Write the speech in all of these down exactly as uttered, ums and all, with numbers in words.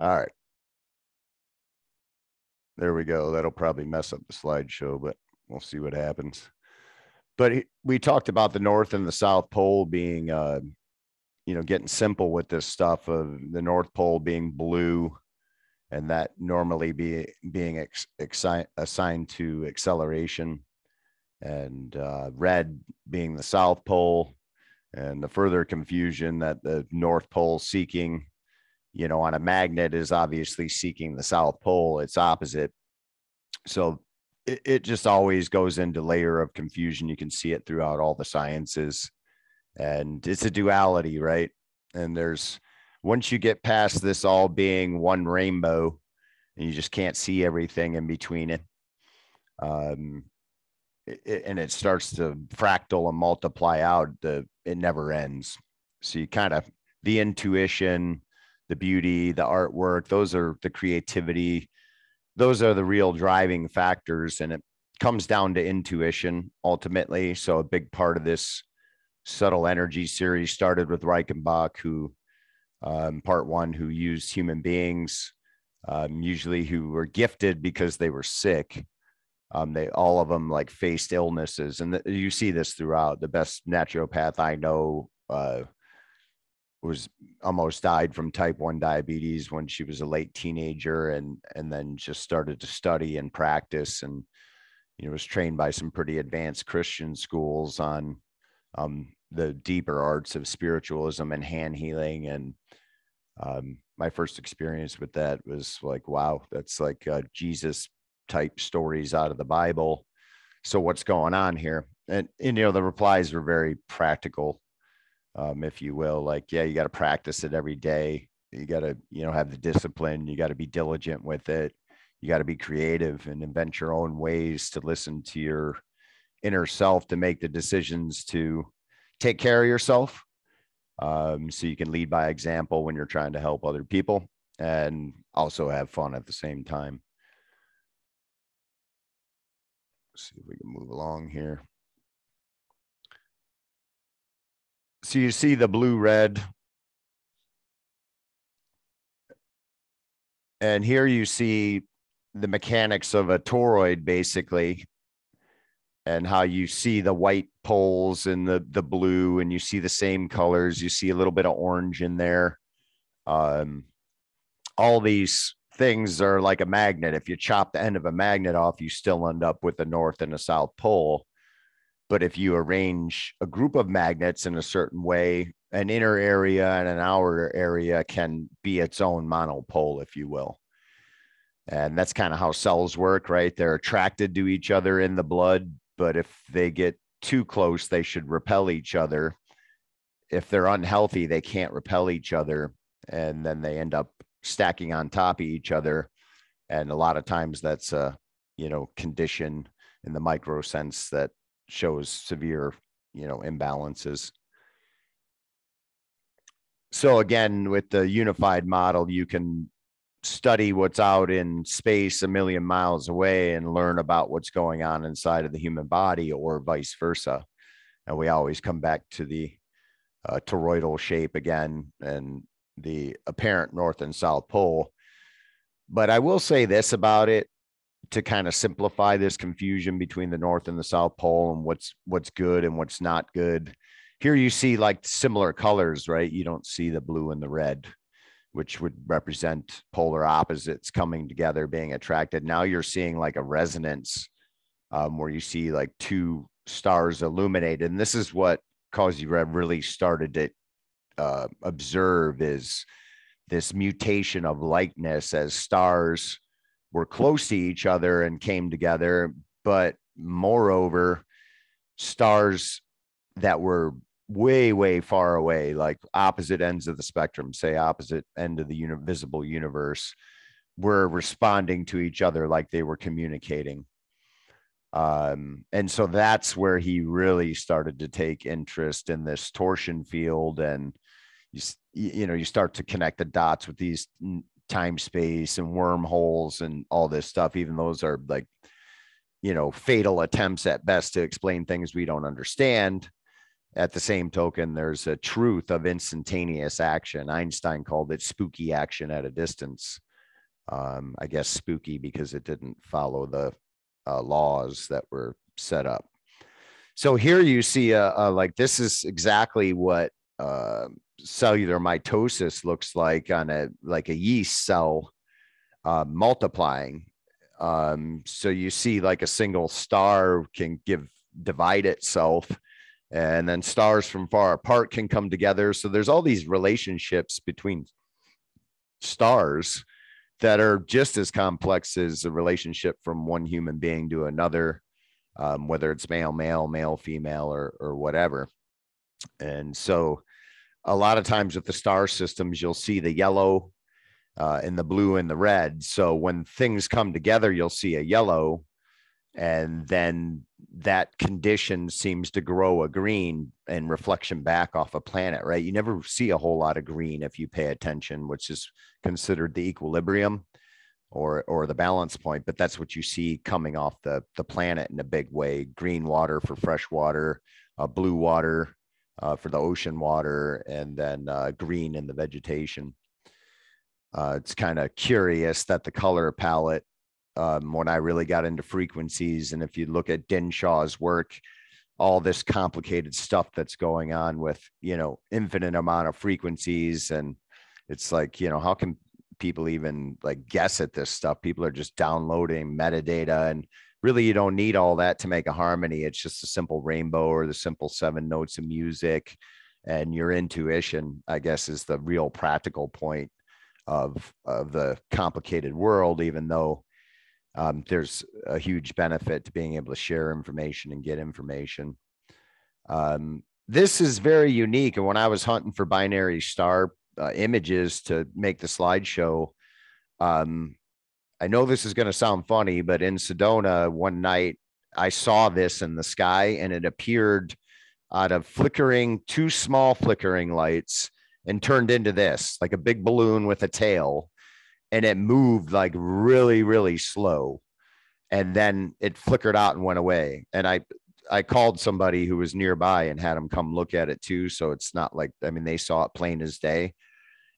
All right. There we go. That'll probably mess up the slideshow, but we'll see what happens. But he, we talked about the North and the South Pole being, uh, you know, getting simple with this stuff of the North Pole being blue and that normally be being ex, ex, assigned to acceleration, and uh, red being the South Pole, and the further confusion that the North Pole seeking, you know, on a magnet is obviously seeking the South Pole, its opposite. So it, it just always goes into layer of confusion. You can see it throughout all the sciences, and it's a duality, right? And there's, once you get past this all being one rainbow, and you just can't see everything in between it, um, it, and it starts to fractal and multiply out, the, it never ends. So you kind of, the intuition, the beauty, the artwork, those are the creativity. Those are the real driving factors. And it comes down to intuition ultimately. So a big part of this subtle energy series started with Reichenbach, who um, part one, who used human beings, um, usually who were gifted because they were sick. Um, they, all of them like faced illnesses. And the, you see this throughout. The best naturopath I know, uh, was almost died from type one diabetes when she was a late teenager, and, and then just started to study and practice, and, you know, was trained by some pretty advanced Christian schools on, um, the deeper arts of spiritualism and hand healing. And, um, my first experience with that was like, wow, that's like uh, Jesus type stories out of the Bible. So what's going on here? And, and, you know, the replies were very practical. Um, if you will, like, yeah, you got to practice it every day. You got to, you know, have the discipline. You got to be diligent with it. You got to be creative and invent your own ways to listen to your inner self, to make the decisions, to take care of yourself. Um, so you can lead by example when you're trying to help other people, and also have fun at the same time. Let's see if we can move along here. So you see the blue, red. And here you see the mechanics of a toroid, basically, and how you see the white poles and the, the blue, and you see the same colors. You see a little bit of orange in there. Um, all these things are like a magnet. If you chop the end of a magnet off, you still end up with the North and the South Pole. But if you arrange a group of magnets in a certain way, an inner area and an outer area can be its own monopole, if you will. And that's kind of how cells work, right? They're attracted to each other in the blood, but if they get too close, they should repel each other. If they're unhealthy, they can't repel each other, and then they end up stacking on top of each other. And a lot of times that's a, you know, condition in the micro sense that shows severe, you know, imbalances. So again, with the unified model, you can study what's out in space a million miles away and learn about what's going on inside of the human body, or vice versa. And we always come back to the uh, toroidal shape again, and the apparent North and South Pole. But I will say this about it, to kind of simplify this confusion between the North and the South Pole and what's, what's good and what's not good. Here you see like similar colors, right? You don't see the blue and the red, which would represent polar opposites coming together, being attracted. Now you're seeing like a resonance, um, where you see like two stars illuminated. And this is what Kozyrev really started to uh, observe, is this mutation of likeness as stars were close to each other and came together. But moreover, stars that were way, way far away, like opposite ends of the spectrum, say opposite end of the uni- visible universe, were responding to each other like they were communicating. Um, and so that's where he really started to take interest in this torsion field. And, you, you know, you start to connect the dots with these time space and wormholes and all this stuff. Even those are like, you know, fatal attempts at best to explain things we don't understand. At the same token, there's a truth of instantaneous action. Einstein called it spooky action at a distance. Um, I guess spooky because it didn't follow the uh, laws that were set up. So here you see, uh, uh, like this is exactly what uh, cellular mitosis looks like on a like a yeast cell uh, multiplying. Um, so you see, like a single star can give divide itself. And then stars from far apart can come together. So there's all these relationships between stars that are just as complex as the relationship from one human being to another, um, whether it's male, male, male, female, or, or whatever. And so a lot of times with the star systems, you'll see the yellow uh, and the blue and the red. So when things come together, you'll see a yellow, and then that condition seems to grow a green and reflection back off a planet, right? You never see a whole lot of green if you pay attention, which is considered the equilibrium or or the balance point. But that's what you see coming off the, the planet in a big way. Green water for fresh water, uh, blue water uh, for the ocean water, and then uh, green in the vegetation. Uh, it's kind of curious that the color palette, Um, when I really got into frequencies, and if you look at Dinshaw's work, all this complicated stuff that's going on with, you know, infinite amount of frequencies. And it's like, you know, how can people even like guess at this stuff? People are just downloading metadata, and really you don't need all that to make a harmony. It's just a simple rainbow or the simple seven notes of music, and your intuition, I guess, is the real practical point of, of the complicated world, even though Um, there's a huge benefit to being able to share information and get information. Um, this is very unique. And when I was hunting for binary star uh, images to make the slideshow, um, I know this is going to sound funny, but in Sedona one night, I saw this in the sky, and it appeared out of flickering, two small flickering lights, and turned into this, like a big balloon with a tail. And it moved like really, really slow. And then it flickered out and went away. And I, I called somebody who was nearby and had them come look at it too. So it's not like, I mean, they saw it plain as day.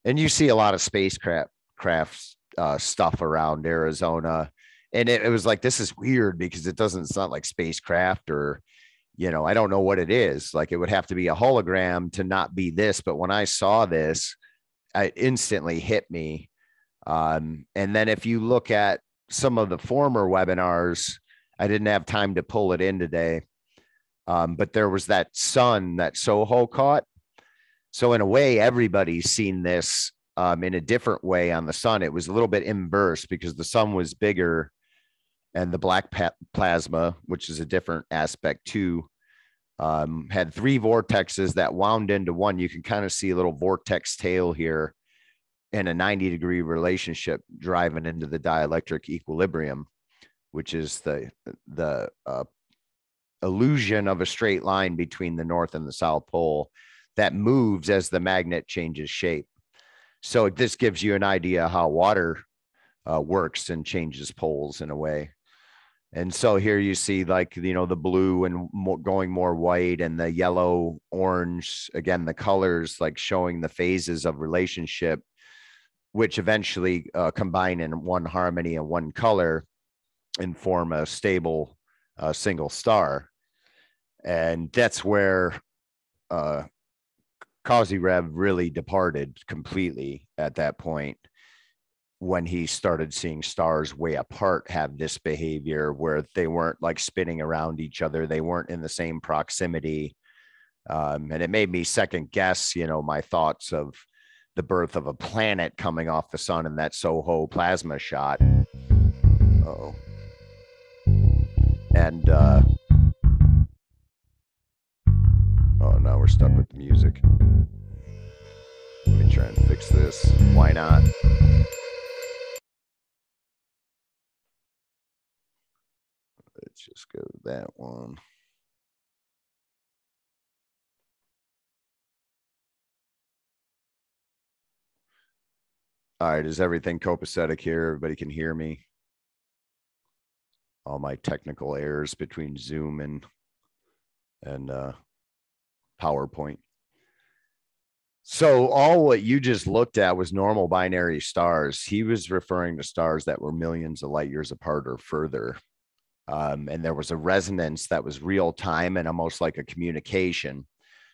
And you see a lot of spacecraft crafts, uh, stuff around Arizona. And it, it was like, this is weird because it doesn't, it's not like spacecraft or, you know, I don't know what it is. Like it would have to be a hologram to not be this. But when I saw this, it instantly hit me. Um, and then if you look at some of the former webinars, I didn't have time to pull it in today, um, but there was that sun that SOHO caught. So in a way, everybody's seen this um, in a different way on the sun. It was a little bit inverse because the sun was bigger and the black plasma, which is a different aspect too, um, had three vortexes that wound into one. You can kind of see a little vortex tail here, in a ninety degree relationship driving into the dielectric equilibrium, which is the the uh, illusion of a straight line between the North and the South Pole that moves as the magnet changes shape. So this gives you an idea how water uh, works and changes poles in a way. And so here you see like, you know, the blue and more, going more white, and the yellow, orange, again, the colors like showing the phases of relationship, which eventually uh, combine in one harmony and one color and form a stable uh, single star. And that's where uh, Kozyrev really departed completely at that point, when he started seeing stars way apart have this behavior where they weren't like spinning around each other. They weren't in the same proximity. Um, and it made me second guess, you know, my thoughts of the birth of a planet coming off the sun in that SOHO plasma shot. Uh-oh. And, uh, oh, now we're stuck with the music. Let me try and fix this. Why not? Let's just go to that one. All right, is everything copacetic here? Everybody can hear me? All my technical errors between Zoom and and uh, PowerPoint. So all what you just looked at was normal binary stars. He was referring to stars that were millions of light years apart or further. Um, and there was a resonance that was real time and almost like a communication.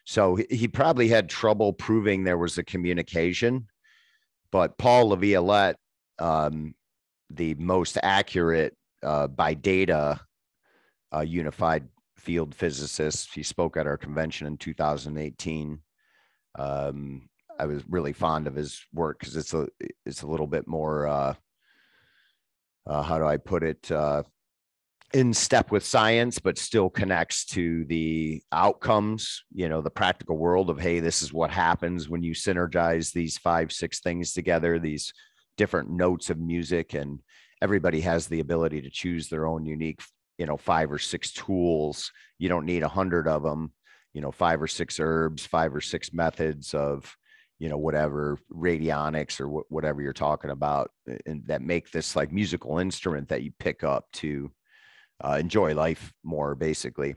So he probably had trouble proving there was a communication, but Paul LaViolette, um, the most accurate uh, by data uh, unified field physicist, he spoke at our convention in two thousand eighteen. Um, I was really fond of his work because it's a it's a little bit more uh, uh, how do I put it? Uh, in step with science, but still connects to the outcomes, you know, the practical world of, hey, this is what happens when you synergize these five, six things together, these different notes of music, and everybody has the ability to choose their own unique, you know, five or six tools. You don't need a hundred of them, you know, five or six herbs, five or six methods of, you know, whatever radionics or wh- whatever you're talking about, and that make this like musical instrument that you pick up to Uh, enjoy life more, basically.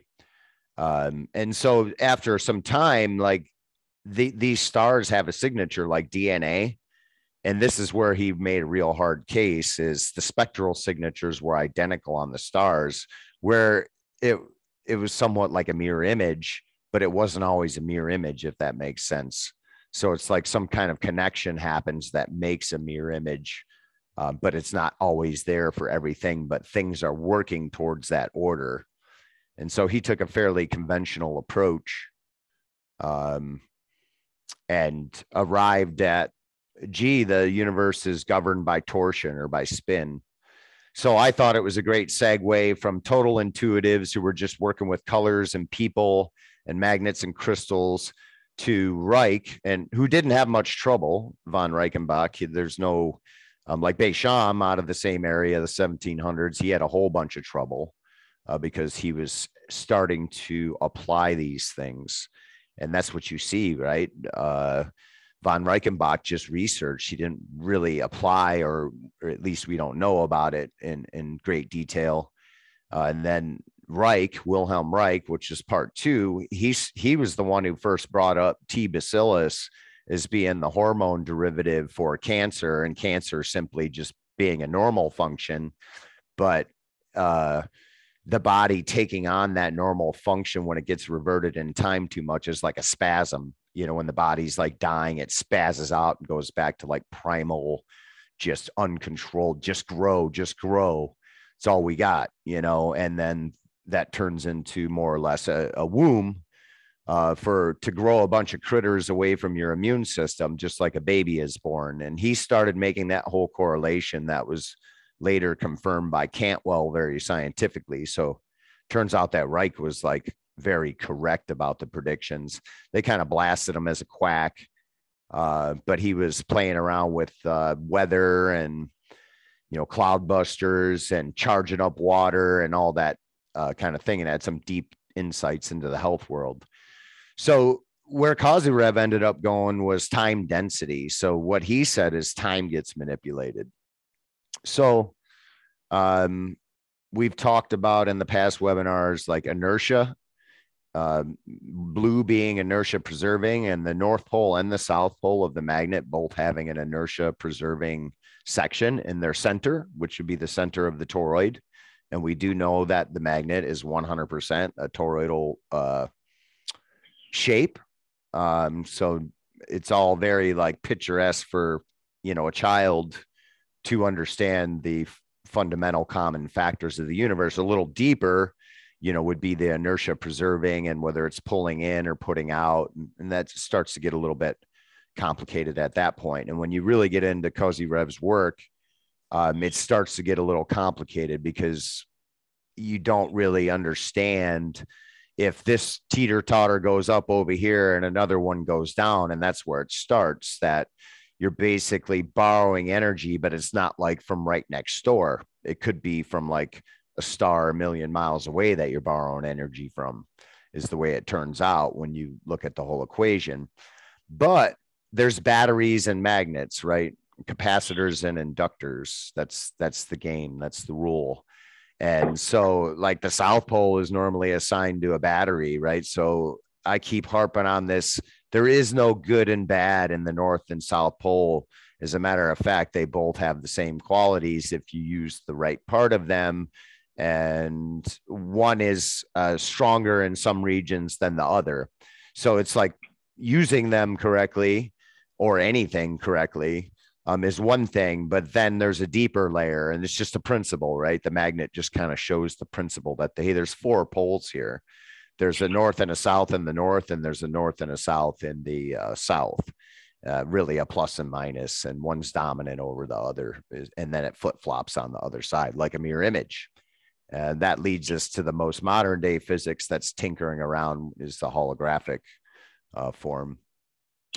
Um, and so after some time, like the, these stars have a signature like D N A. And this is where he made a real hard case, is the spectral signatures were identical on the stars, where it, it was somewhat like a mirror image, but it wasn't always a mirror image, if that makes sense. So it's like some kind of connection happens that makes a mirror image. Um, but it's not always there for everything, but things are working towards that order. And so he took a fairly conventional approach um, and arrived at, gee, the universe is governed by torsion or by spin. So I thought it was a great segue from total intuitives who were just working with colors and people and magnets and crystals to Reich, and who didn't have much trouble, von Reichenbach. There's no... Um, like Becham, out of the same area, the seventeen hundreds, he had a whole bunch of trouble uh, because he was starting to apply these things. And that's what you see, right? Uh, von Reichenbach just researched. He didn't really apply, or, or at least we don't know about it in, in great detail. Uh, and then Reich, Wilhelm Reich, which is part two, he's, he was the one who first brought up T. bacillus as being the hormone derivative for cancer, and cancer simply just being a normal function, but uh, the body taking on that normal function when it gets reverted in time too much is like a spasm. You know, when the body's like dying, it spazzes out and goes back to like primal, just uncontrolled, just grow, just grow. It's all we got, you know, and then that turns into more or less a, a womb. Uh, for to grow a bunch of critters away from your immune system, just like a baby is born. And he started making that whole correlation that was later confirmed by Cantwell very scientifically. So turns out that Reich was like very correct about the predictions. They kind of blasted him as a quack, uh, but he was playing around with uh, weather and, you know, cloud busters and charging up water and all that uh, kind of thing, and had some deep insights into the health world. So where Kozyrev ended up going was time density. So what he said is time gets manipulated. So um, we've talked about in the past webinars, like inertia, uh, blue being inertia preserving, and the North Pole and the South Pole of the magnet both having an inertia preserving section in their center, which would be the center of the toroid. And we do know that the magnet is one hundred percent a toroidal uh, shape. Um, so it's all very like picturesque for, you know, a child to understand the f- fundamental common factors of the universe. A little deeper, you know, would be the inertia preserving and whether it's pulling in or putting out. And that starts to get a little bit complicated at that point. And when you really get into Kozyrev's work, um, it starts to get a little complicated because you don't really understand if this teeter-totter goes up over here and another one goes down, and that's where it starts, that you're basically borrowing energy, but it's not like from right next door. It could be from like a star a million miles away that you're borrowing energy from, is the way it turns out when you look at the whole equation. But there's batteries and magnets, right? Capacitors and inductors. That's that's the game. That's the rule. And so like the South Pole is normally assigned to a battery, right? So I keep harping on this. There is no good and bad in the North and South Pole. As a matter of fact, they both have the same qualities if you use the right part of them. And one is uh, stronger in some regions than the other. So it's like using them correctly or anything correctly um, is one thing, but then there's a deeper layer, and it's just a principle, right? The magnet just kind of shows the principle that, hey, there's four poles here. There's a north and a south in the north, and there's a north and a south in the uh, south. Uh, really a plus and minus, and one's dominant over the other, and then it flip-flops on the other side like a mirror image. And uh, that leads us to the most modern day physics that's tinkering around, is the holographic uh, form.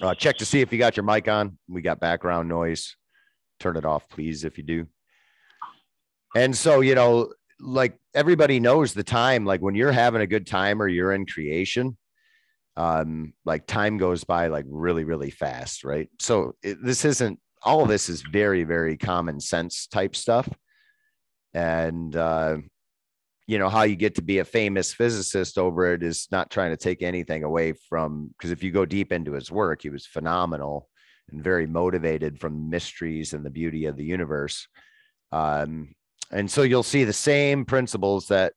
Uh, check to see if you got your mic on. We got background noise. Turn it off, please, if you do. And so, you know, like everybody knows the time, like when you're having a good time or you're in creation, um like time goes by like really really fast, right? So it, this isn't all of this is very very common sense type stuff. And uh you know, how you get to be a famous physicist over it is not trying to take anything away from, because if you go deep into his work, he was phenomenal and very motivated from mysteries and the beauty of the universe. Um and so you'll see the same principles that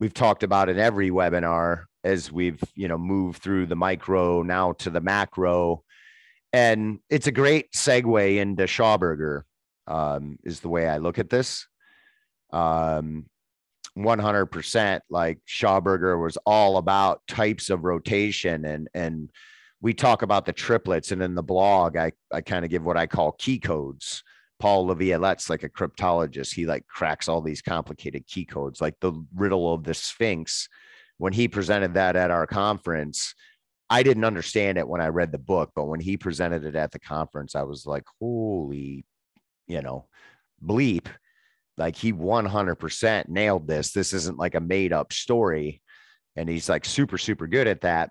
we've talked about in every webinar as we've, you know, moved through the micro now to the macro. And it's a great segue into Schauberger, um, is the way I look at this. Um, one hundred percent like Schauberger was all about types of rotation. And, and we talk about the triplets, and in the blog, I, I kind of give what I call key codes. Paul LaViolette's like a cryptologist. He like cracks all these complicated key codes, like the riddle of the Sphinx. When he presented that at our conference, I didn't understand it when I read the book, but when he presented it at the conference, I was like, holy, you know, bleep. Like he one hundred percent nailed this. This isn't like a made up story. And he's like super, super good at that.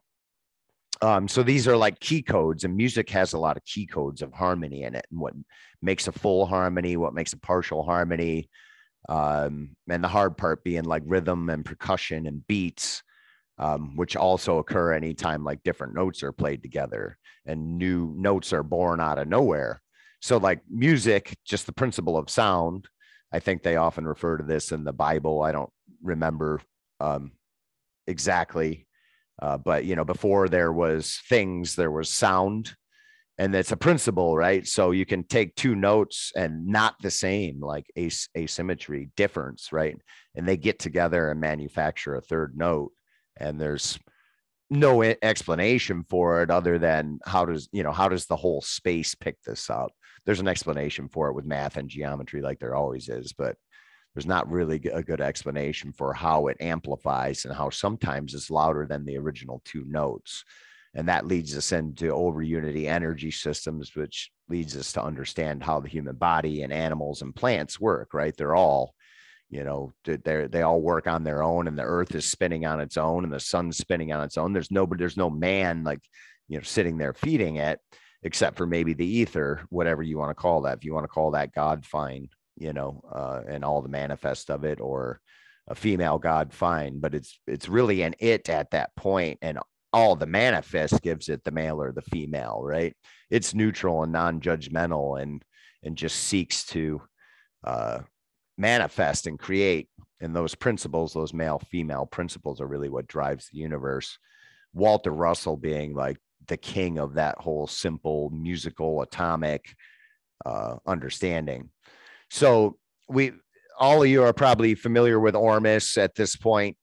Um, so these are like key codes, and music has a lot of key codes of harmony in it, and what makes a full harmony, what makes a partial harmony. Um, and the hard part being like rhythm and percussion and beats, um, which also occur anytime like different notes are played together and new notes are born out of nowhere. So like music, just the principle of sound, I think they often refer to this in the Bible. I don't remember um, exactly, uh, but you know, before there was things, there was sound. And it's a principle, right? So you can take two notes and not the same, like as asymmetry, difference, right? And they get together and manufacture a third note. And there's no explanation for it other than how does, you know, how does the whole space pick this up? There's an explanation for it with math and geometry, like there always is, but there's not really a good explanation for how it amplifies and how sometimes it's louder than the original two notes. And that leads us into over unity energy systems, which leads us to understand how the human body and animals and plants work, right? They're all, you know, they they all work on their own, and the earth is spinning on its own and the sun's spinning on its own. There's nobody, there's no man like, you know, sitting there feeding it, except for maybe the ether, whatever you want to call that. If you want to call that God, fine, you know, uh, and all the manifest of it, or a female God, fine. But it's, it's really an it at that point, and all the manifest gives it the male or the female, right? It's neutral and non-judgmental, and, and just seeks to uh, manifest and create. And those principles, those male, female principles are really what drives the universe. Walter Russell being like the king of that whole simple musical atomic uh, understanding. So we, all of you are probably familiar with Ormus at this point.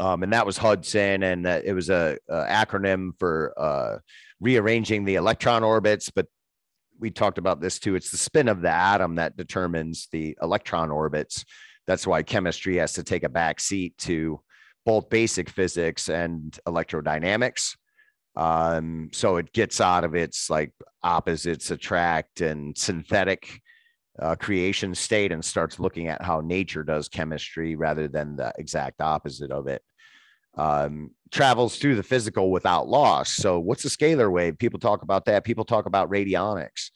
Um, and that was Hudson, and uh, it was a, a acronym for uh, rearranging the electron orbits. But we talked about this too. It's the spin of the atom that determines the electron orbits. That's why chemistry has to take a back seat to both basic physics and electrodynamics. Um, so it gets out of its like opposites attract and synthetic Uh, creation state and starts looking at how nature does chemistry rather than the exact opposite of it. Um, travels through the physical without loss. So what's a scalar wave? People talk about that. People talk about radionics.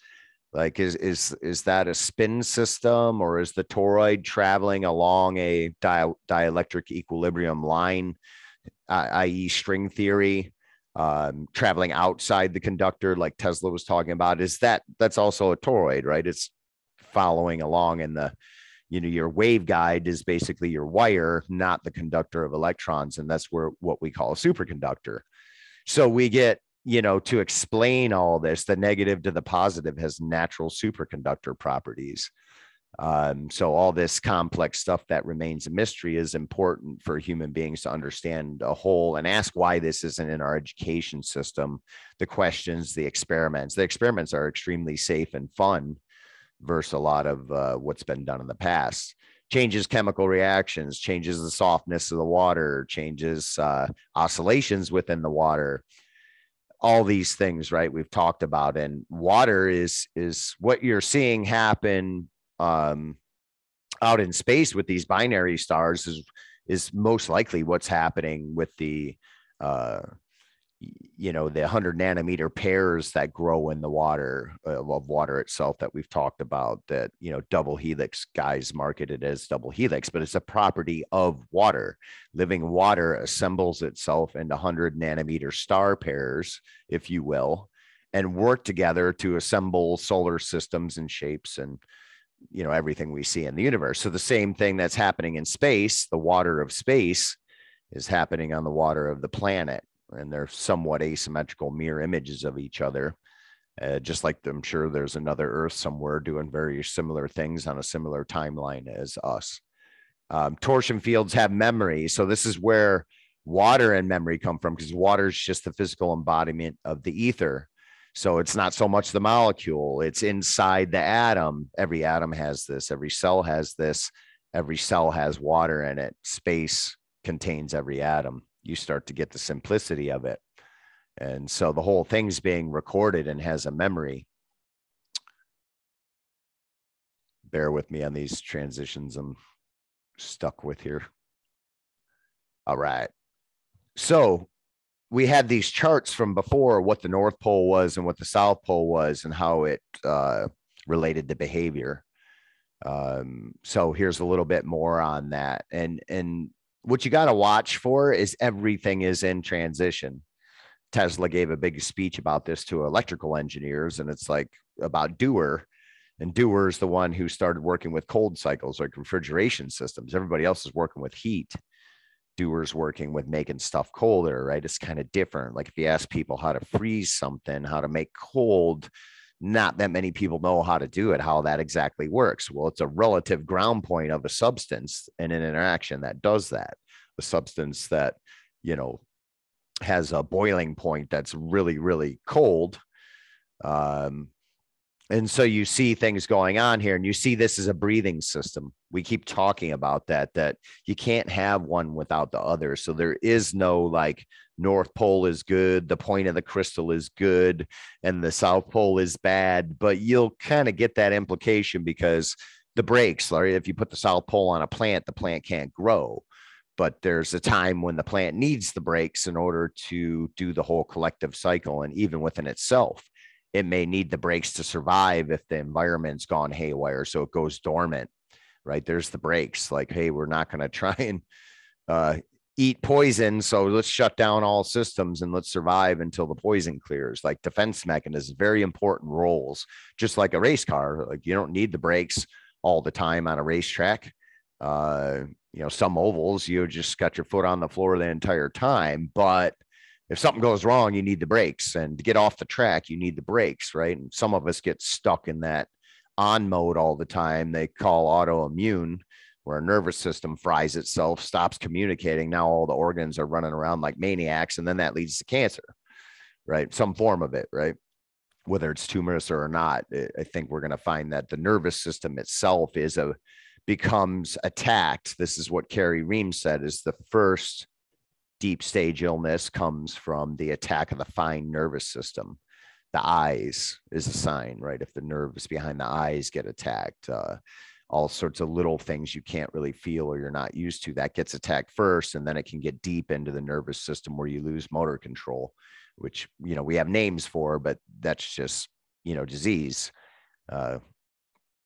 Like is, is, is that a spin system, or is the toroid traveling along a di dielectric equilibrium line that is string theory, um, traveling outside the conductor, like Tesla was talking about, is that that's also a toroid, right? It's following along in the, you know, your waveguide is basically your wire, not the conductor of electrons. And that's where what we call a superconductor. So we get, you know, to explain all this, the negative to the positive has natural superconductor properties. Um, so all this complex stuff that remains a mystery is important for human beings to understand a whole and ask why this isn't in our education system. The questions, the experiments, the experiments are extremely safe and fun versus a lot of uh, what's been done in the past. Changes chemical reactions, changes the softness of the water, changes uh, oscillations within the water. All these things, right, we've talked about. And water is is what you're seeing happen um, out in space with these binary stars is is most likely what's happening with the, uh, you know, the one hundred nanometer pairs that grow in the water uh, of water itself that we've talked about, that, you know, double helix guys market it as double helix, but it's a property of water. Living water assembles itself into one hundred nanometer star pairs, if you will, and work together to assemble solar systems and shapes and, you know, everything we see in the universe. So the same thing that's happening in space, the water of space, is happening on the water of the planet. And they're somewhat asymmetrical mirror images of each other, uh, just like I'm sure there's another Earth somewhere doing very similar things on a similar timeline as us. Um, torsion fields have memory. So this is where water and memory come from, because water is just the physical embodiment of the ether. So it's not so much the molecule, it's inside the atom. Every atom has this, every cell has this, every cell has water in it. Space contains every atom. You start to get the simplicity of it. And so the whole thing's being recorded and has a memory. Bear with me on these transitions I'm stuck with here. All right. So we had these charts from before, what the North Pole was and what the South Pole was and how it uh, related to behavior. Um, so here's a little bit more on that. And, and, what you got to watch for is everything is in transition. Tesla gave a big speech about this to electrical engineers, and it's like about Dewar, and Dewar is the one who started working with cold cycles, like refrigeration systems. Everybody else is working with heat. Dewar's working with making stuff colder, right? It's kind of different. Like if you ask people how to freeze something, how to make cold, not that many people know how to do it, how that exactly works. Well, it's a relative ground point of a substance and an interaction that does that. A substance that, you know, has a boiling point that's really, really cold. Um, and so you see things going on here, and you see this is a breathing system. We keep talking about that, that you can't have one without the other. So there is no like, North Pole is good, the point of the crystal is good, and the South Pole is bad, but you'll kind of get that implication because the brakes, Larry, if you put the South Pole on a plant, the plant can't grow, but there's a time when the plant needs the brakes in order to do the whole collective cycle. And even within itself, it may need the brakes to survive if the environment's gone haywire. So it goes dormant, right? There's the brakes like, hey, we're not going to try and, uh, eat poison, so let's shut down all systems and let's survive until the poison clears. Like defense mechanisms, very important roles, just like a race car. Like you don't need the brakes all the time on a racetrack. Uh, you know, some ovals, you just got your foot on the floor the entire time. But if something goes wrong, you need the brakes, and to get off the track, you need the brakes, right? And some of us get stuck in that on mode all the time. They call autoimmune, where our nervous system fries itself, stops communicating. Now all the organs are running around like maniacs, and then that leads to cancer, right? Some form of it, right? Whether it's tumorous or not, I think we're going to find that the nervous system itself is a becomes attacked. This is what Carrie Reem said: is the first deep stage illness comes from the attack of the fine nervous system. The eyes is a sign, right? If the nerves behind the eyes get attacked. Uh, all sorts of little things you can't really feel or you're not used to, that gets attacked first, and then it can get deep into the nervous system where you lose motor control, which, you know, we have names for, but that's just, you know, disease. Uh,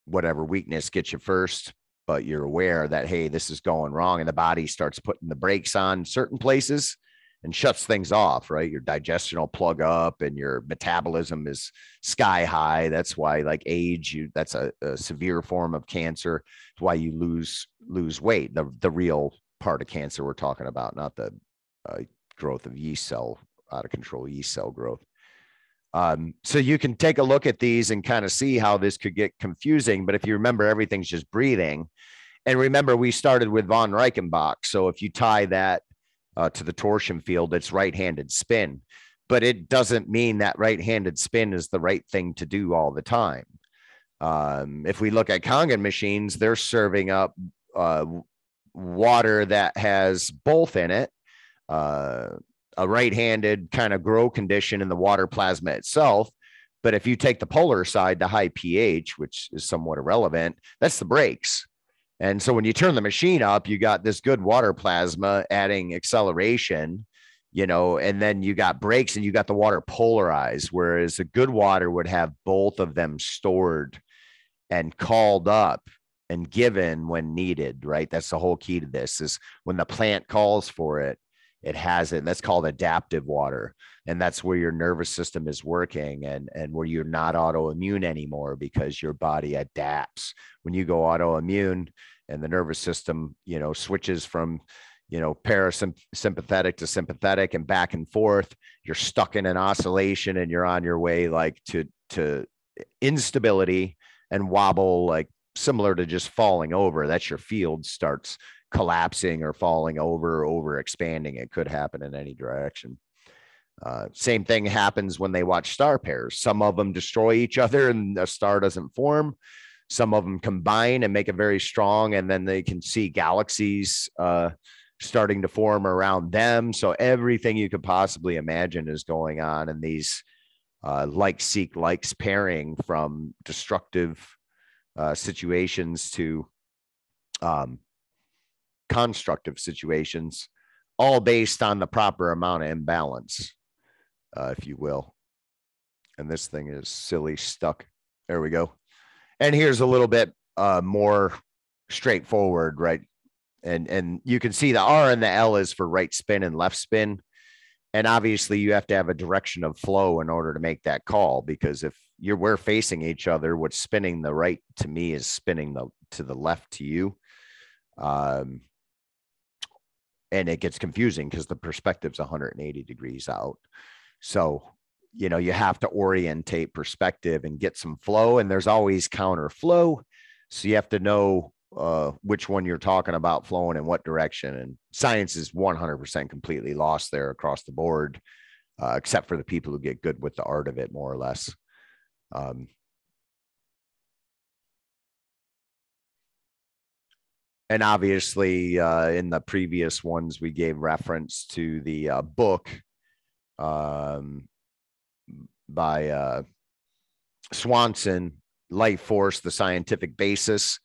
whatever weakness gets you first but you're aware that, hey, this is going wrong, and the body starts putting the brakes on certain places and shuts things off, right? Your digestion will plug up and your metabolism is sky high. That's why, like, age, you that's a, a severe form of cancer. It's why you lose lose weight. The, the real part of cancer we're talking about, not the uh, growth of yeast cell, out of control yeast cell growth. Um, so you can take a look at these and kind of see how this could get confusing. But if you remember, everything's just breathing. And remember, we started with von Reichenbach. So if you tie that Uh, to the torsion field, it's right-handed spin, but it doesn't mean that right-handed spin is the right thing to do all the time. Um, if we look at Kangen machines, they're serving up uh, water that has both in it, uh, a right-handed kind of grow condition in the water plasma itself. But if you take the polar side, the high pH, which is somewhat irrelevant, that's the brakes. And so when you turn the machine up, you got this good water plasma adding acceleration, you know, and then you got brakes and you got the water polarized, whereas the good water would have both of them stored and called up and given when needed, right? That's the whole key to this, is when the plant calls for it, it has it. That's called adaptive water. And that's where your nervous system is working, and, and where you're not autoimmune anymore, because your body adapts. When you go autoimmune and the nervous system, you know, switches from, you know, parasympathetic to sympathetic and back and forth, you're stuck in an oscillation and you're on your way, like, to, to instability and wobble, like similar to just falling over. That's your field starts collapsing or falling over, over expanding. It could happen in any direction. Uh, same thing happens when they watch star pairs. Some of them destroy each other and a star doesn't form. Some of them combine and make it very strong. And then they can see galaxies uh, starting to form around them. So everything you could possibly imagine is going on in these uh, like seek likes pairing, from destructive uh, situations to um, constructive situations, all based on the proper amount of imbalance, uh, if you will. And this thing is silly stuck. There we go. And here's a little bit uh, more straightforward, right? And, and you can see the R and the L is for right spin and left spin. And obviously you have to have a direction of flow in order to make that call, because if you're, we're facing each other, what's spinning the right to me is spinning the, to the left to you. Um, and it gets confusing because the perspective's one hundred eighty degrees out. So, you know, you have to orientate perspective and get some flow, and there's always counter flow. So you have to know uh, which one you're talking about flowing in what direction. And science is one hundred percent completely lost there across the board, uh, except for the people who get good with the art of it, more or less. Um, And obviously, uh, in the previous ones, we gave reference to the uh, book um, by uh, Swanson, Life Force, The Scientific Basis.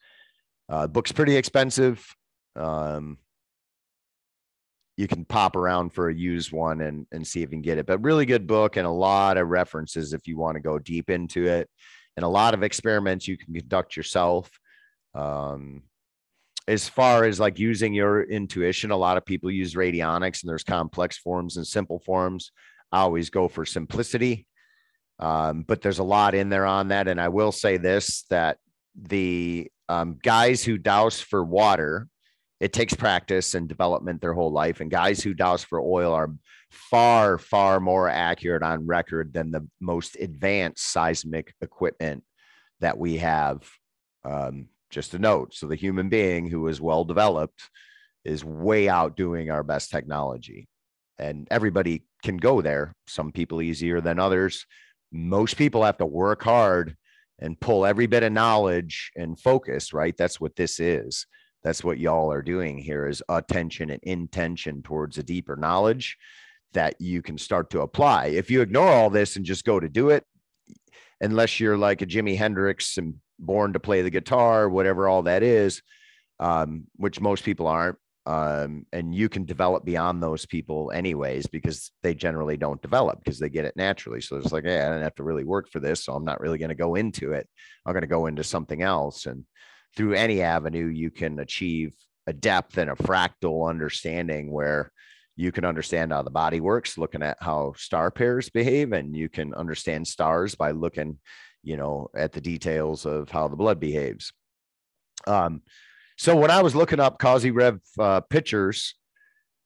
Uh, book's pretty expensive. Um, you can pop around for a used one and, and see if you can get it. But really good book, and a lot of references if you want to go deep into it. And a lot of experiments you can conduct yourself. Um, As far as like using your intuition, a lot of people use radionics, and there's complex forms and simple forms. I always go for simplicity, um, but there's a lot in there on that. And I will say this, that the um, guys who douse for water, it takes practice and development their whole life. And guys who douse for oil are far, far more accurate on record than the most advanced seismic equipment that we have. Um, Just a note. So the human being who is well developed is way outdoing our best technology, and everybody can go there. Some people easier than others. Most people have to work hard and pull every bit of knowledge and focus, right? That's what this is. That's what y'all are doing here, is attention and intention towards a deeper knowledge that you can start to apply. If you ignore all this and just go to do it, unless you're like a Jimi Hendrix and born to play the guitar, whatever all that is, um, which most people aren't. Um, and you can develop beyond those people anyways, because they generally don't develop because they get it naturally. So it's like, hey, I didn't have to really work for this, so I'm not really going to go into it. I'm going to go into something else. And through any avenue, you can achieve a depth and a fractal understanding where you can understand how the body works, looking at how star pairs behave, and you can understand stars by looking, you know, at the details of how the blood behaves. Um, so when I was looking up Kozyrev uh, pictures,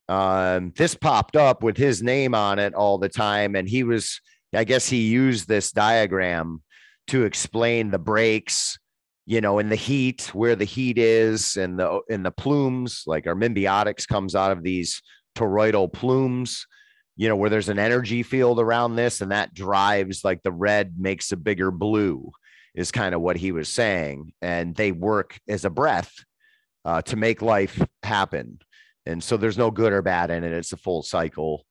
um, this popped up with his name on it all the time. And he was, I guess he used this diagram to explain the breaks, you know, in the heat, where the heat is, and the, in the plumes, like our mimbiotics comes out of these toroidal plumes, you know, where there's an energy field around this, and that drives, like the red makes a bigger blue, is kind of what he was saying. And they work as a breath uh, to make life happen. And so there's no good or bad in it. It's a full cycle.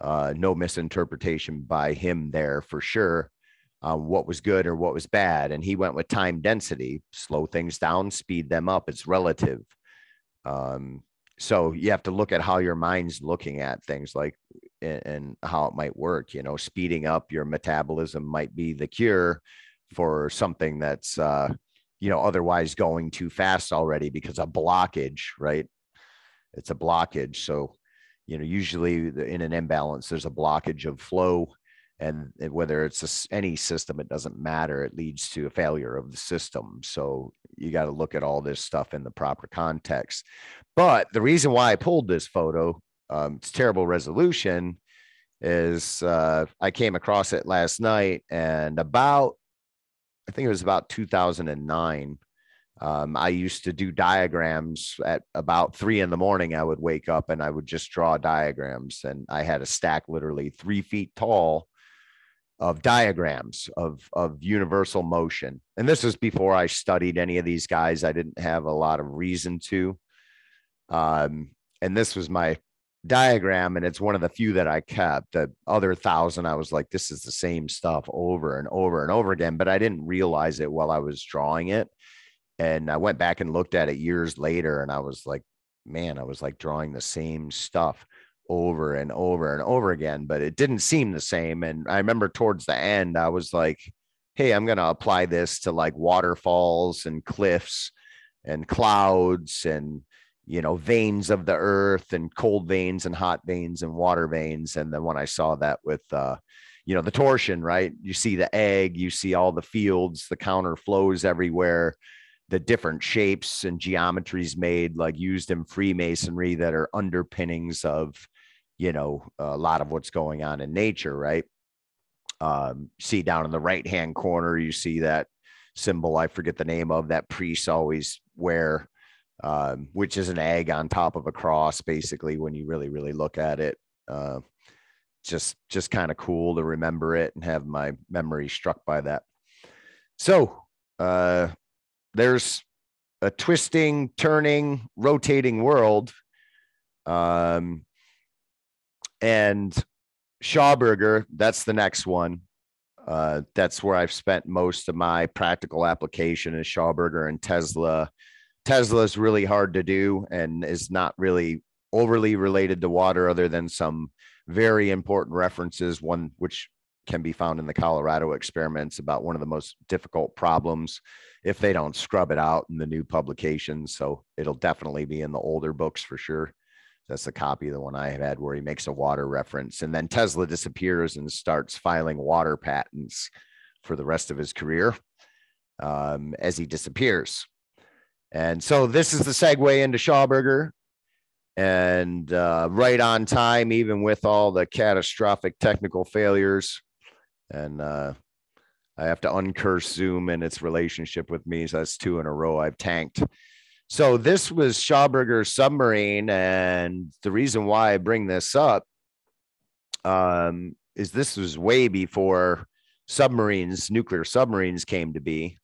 Uh, no misinterpretation by him there for sure. Uh, what was good or what was bad. And he went with time density, slow things down, speed them up. It's relative. Um, So you have to look at how your mind's looking at things, like, and how it might work. You know, speeding up your metabolism might be the cure for something that's, uh, you know, otherwise going too fast already because of blockage, right? It's a blockage. So, you know, usually in an imbalance, there's a blockage of flow, and whether it's a, any system, it doesn't matter. It leads to a failure of the system. So you got to look at all this stuff in the proper context. But the reason why I pulled this photo, um, it's terrible resolution, is uh, I came across it last night, and about, I think it was about two thousand nine. Um, I used to do diagrams at about three in the morning. I would wake up and I would just draw diagrams. And I had a stack literally three feet tall of diagrams of, of universal motion. And this was before I studied any of these guys. I didn't have a lot of reason to. Um, and this was my diagram, and it's one of the few that I kept. The other thousand, I was like, this is the same stuff over and over and over again, but I didn't realize it while I was drawing it. And I went back and looked at it years later, and I was like, man, I was like drawing the same stuff over and over and over again, but it didn't seem the same. And I remember towards the end, I was like, hey, I'm going to apply this to like waterfalls and cliffs and clouds and, you know, veins of the earth and cold veins and hot veins and water veins. And then when I saw that with, uh, you know, the torsion, right? You see the egg, you see all the fields, the counter flows everywhere, the different shapes and geometries made, like used in Freemasonry, that are underpinnings of, you know, a lot of what's going on in nature, right? Um, see down in the right-hand corner, you see that symbol, I forget the name of, that priests always wear, Um, which is an egg on top of a cross, basically, when you really, really look at it. Uh, just just kind of cool to remember it and have my memory struck by that. So uh, there's a twisting, turning, rotating world. Um, and Schauberger, that's the next one. Uh, that's where I've spent most of my practical application, is Schauberger and Tesla. Tesla is really hard to do and is not really overly related to water, other than some very important references, one which can be found in the Colorado experiments, about one of the most difficult problems if they don't scrub it out in the new publications. So it'll definitely be in the older books for sure. That's a copy of the one I had where he makes a water reference. And then Tesla disappears and starts filing water patents for the rest of his career um, as he disappears. And so this is the segue into Schauberger, and uh, right on time, even with all the catastrophic technical failures. And uh, I have to uncurse Zoom and its relationship with me. So that's two in a row I've tanked. So this was Schauberger's submarine. And the reason why I bring this up um, is this was way before submarines, nuclear submarines came to be.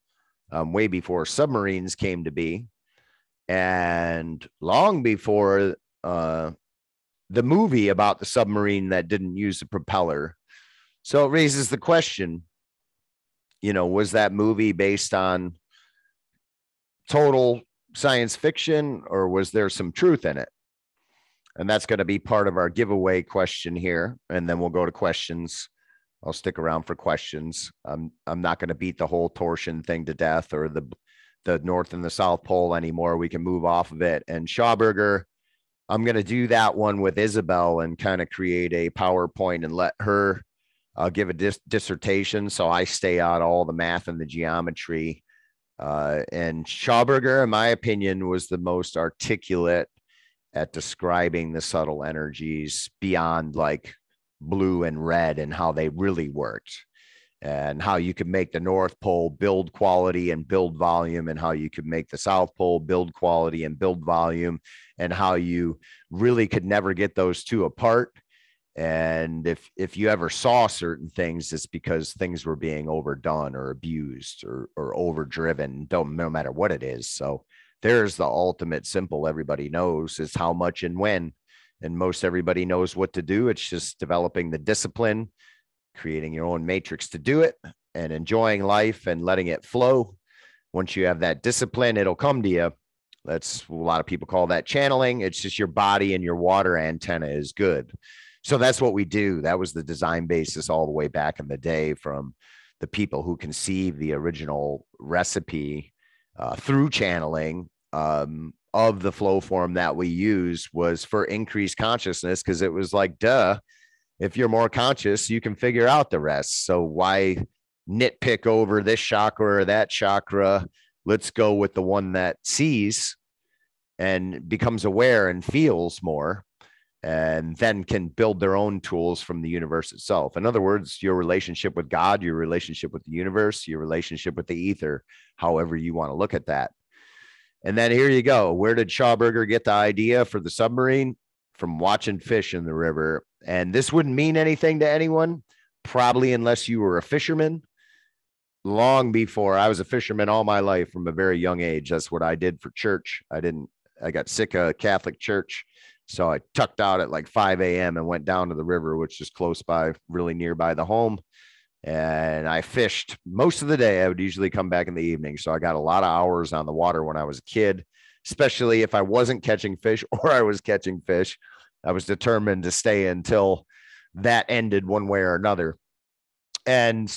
Um, way before submarines came to be, and long before uh, the movie about the submarine that didn't use the propeller. So it raises the question, you know, was that movie based on total science fiction, or was there some truth in it? And that's going to be part of our giveaway question here. And then we'll go to questions. I'll stick around for questions. I'm, I'm not going to beat the whole torsion thing to death, or the the North and the South Pole anymore. We can move off of it. And Schauberger, I'm going to do that one with Isabel and kind of create a PowerPoint and let her uh, give a dis dissertation. So I stay out all the math and the geometry. Uh, and Schauberger, in my opinion, was the most articulate at describing the subtle energies beyond like blue and red and how they really worked, and how you could make the North Pole build quality and build volume, and how you could make the South Pole build quality and build volume, and how you really could never get those two apart. And if, if you ever saw certain things, it's because things were being overdone or abused or, or overdriven, don't, no matter what it is. So there's the ultimate simple, everybody knows, is how much and when, and most everybody knows what to do. It's just developing the discipline, creating your own matrix to do it, and enjoying life and letting it flow. Once you have that discipline, it'll come to you. That's a lot of people call that channeling. It's just your body and your water antenna is good. So that's what we do. That was the design basis all the way back in the day, from the people who conceived the original recipe uh, through channeling um, of the flow form that we use, was for increased consciousness. 'Cause it was like, duh, if you're more conscious, you can figure out the rest. So why nitpick over this chakra or that chakra? Let's go with the one that sees and becomes aware and feels more, and then can build their own tools from the universe itself. In other words, your relationship with God, your relationship with the universe, your relationship with the ether, however you want to look at that. And then here you go. Where did Schauberger get the idea for the submarine? From watching fish in the river. And this wouldn't mean anything to anyone, probably, unless you were a fisherman. Long before, I was a fisherman all my life from a very young age. That's what I did for church. I didn't, I got sick of Catholic church. So I tucked out at like five A M and went down to the river, which is close by, really nearby the home. And I fished most of the day. I would usually come back in the evening. So I got a lot of hours on the water when I was a kid, especially if I wasn't catching fish or I was catching fish. I was determined to stay until that ended one way or another. And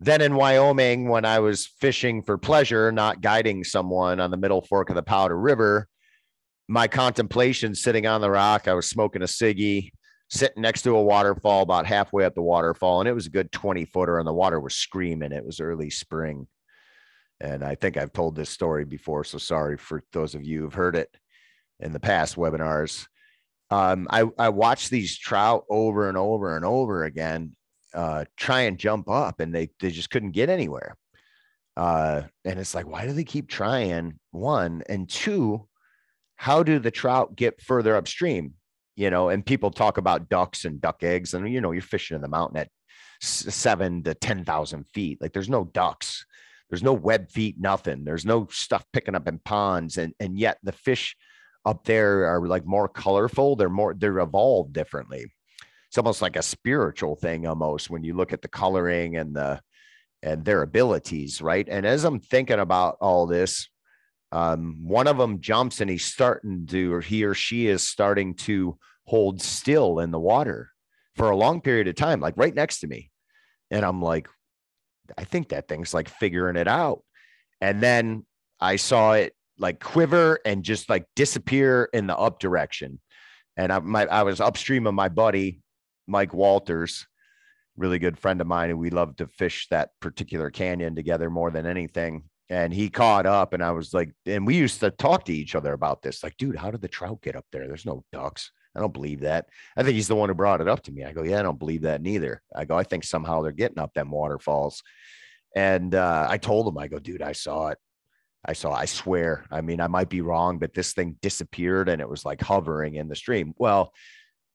then in Wyoming, when I was fishing for pleasure, not guiding someone, on the middle fork of the Powder River, my contemplation sitting on the rock, I was smoking a ciggy, sitting next to a waterfall, about halfway up the waterfall. And it was a good twenty footer, and the water was screaming. It was early spring. And I think I've told this story before, so sorry for those of you who've heard it in the past webinars. Um, I, I watched these trout over and over and over again, uh, try and jump up, and they, they just couldn't get anywhere. Uh, and it's like, why do they keep trying? One, and two, how do the trout get further upstream? You know, and people talk about ducks and duck eggs, and, you know, you're fishing in the mountain at seven to ten thousand feet. Like, there's no ducks. There's no web feet, nothing. There's no stuff picking up in ponds. And, and yet the fish up there are like more colorful. They're more, they're evolved differently. It's almost like a spiritual thing almost, when you look at the coloring and the, and their abilities. Right. And as I'm thinking about all this, um, one of them jumps and he's starting to, or he or she is starting to hold still in the water for a long period of time, like right next to me. And I'm like, I think that thing's like figuring it out. And then I saw it like quiver and just like disappear in the up direction. And I, my, I was upstream of my buddy, Mike Walters, really good friend of mine. And we loved to fish that particular canyon together more than anything. And he caught up, and I was like, and we used to talk to each other about this. Like, dude, how did the trout get up there? There's no ducks. I don't believe that. I think he's the one who brought it up to me. I go, yeah, I don't believe that neither. I go, I think somehow they're getting up them waterfalls. And uh, I told him, I go, dude, I saw it. I saw, I swear. I mean, I might be wrong, but this thing disappeared, and it was like hovering in the stream. Well,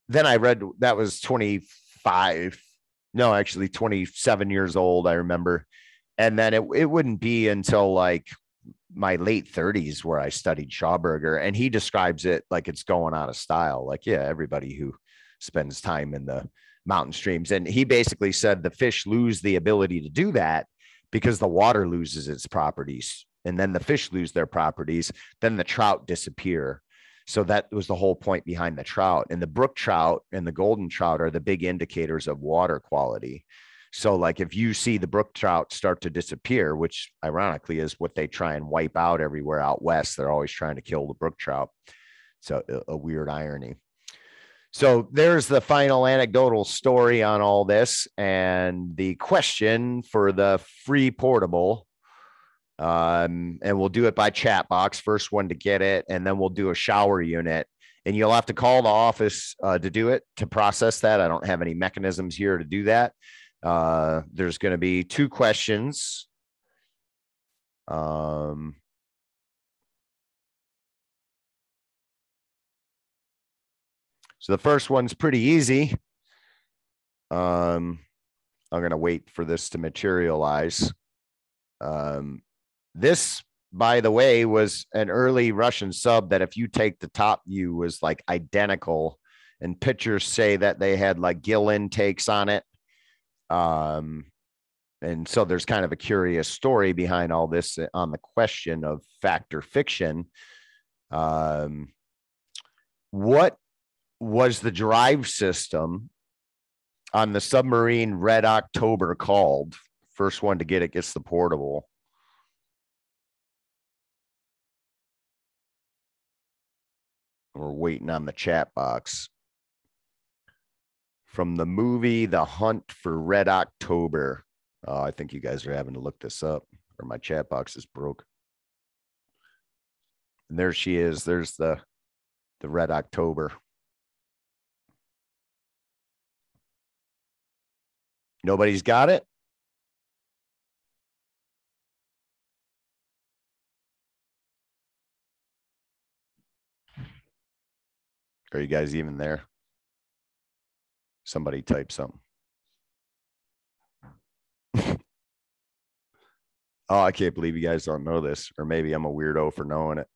then I read, that was twenty-five, no, actually twenty-seven years old, I remember. And then it, it wouldn't be until like my late thirties where I studied Schauberger, and he describes it like it's going out of style. Like, yeah, everybody who spends time in the mountain streams. And he basically said the fish lose the ability to do that because the water loses its properties, and then the fish lose their properties, then the trout disappear. So that was the whole point behind the trout. And the brook trout and the golden trout are the big indicators of water quality. So like if you see the brook trout start to disappear, which ironically is what they try and wipe out everywhere out west, they're always trying to kill the brook trout. It's a, a weird irony. So there's the final anecdotal story on all this. And the question for the free portable, um, and we'll do it by chat box, first one to get it, and then we'll do a shower unit. And you'll have to call the office uh, to do it, to process that. I don't have any mechanisms here to do that. Uh, there's going to be two questions. Um, so the first one's pretty easy. Um, I'm going to wait for this to materialize. Um, this, by the way, was an early Russian sub that if you take the top view was like identical, and pictures say that they had like gill intakes on it. Um, and so there's kind of a curious story behind all this on the question of fact or fiction. Um, what was the drive system on the submarine Red October called? First one to get it gets the portable. We're waiting on the chat box. From the movie The Hunt for Red October. Uh, I think you guys are having to look this up, or my chat box is broke. And there she is. There's the, the Red October. Nobody's got it? Are you guys even there? Somebody type something. Oh, I can't believe you guys don't know this, or maybe I'm a weirdo for knowing it.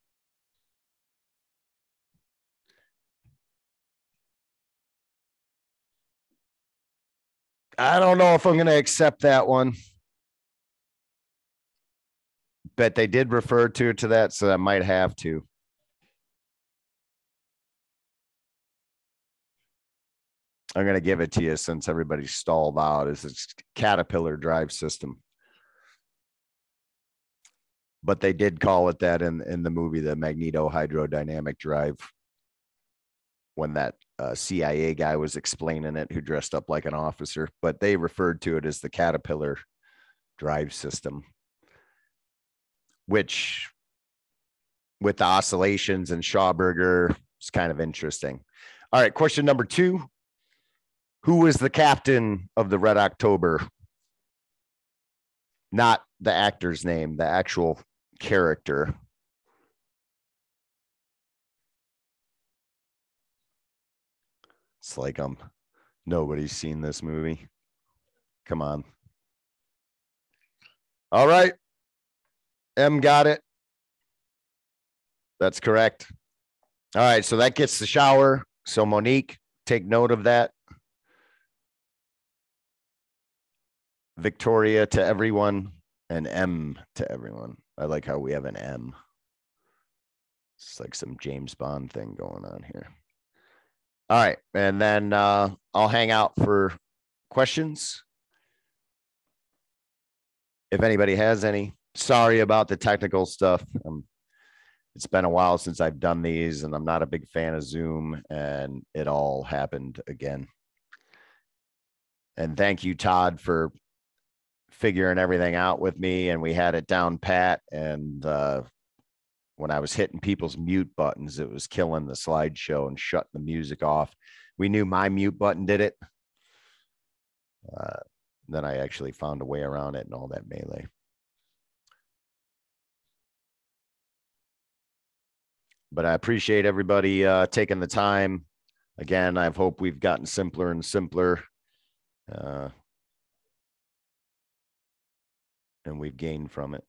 I don't know if I'm going to accept that one. But they did refer to to that, so I might have to. I'm going to give it to you since everybody's stalled out. It's a Caterpillar drive system. But they did call it that in, in the movie, the Magneto-Hydrodynamic drive. When that uh, C I A guy was explaining it, who dressed up like an officer. But they referred to it as the Caterpillar drive system. Which, with the oscillations and Schauberger, is kind of interesting. All right, question number two. Who was the captain of the Red October? Not the actor's name, the actual character. It's like um, nobody's seen this movie. Come on. All right. M got it. That's correct. All right. So that gets the shower. So Monique, take note of that. Victoria to everyone, and M to everyone. I like how we have an M. It's like some James Bond thing going on here. All right. And then uh, I'll hang out for questions. If anybody has any. Sorry about the technical stuff. Um, it's been a while since I've done these, and I'm not a big fan of Zoom, and it all happened again. And thank you, Todd, for figuring everything out with me, and we had it down pat, and uh when I was hitting people's mute buttons, it was killing the slideshow and shutting the music off. We knew my mute button did it. Uh, then I actually found a way around it and all that melee. But I appreciate everybody uh taking the time. Again, I hope we've gotten simpler and simpler. Uh, And we've gained from it.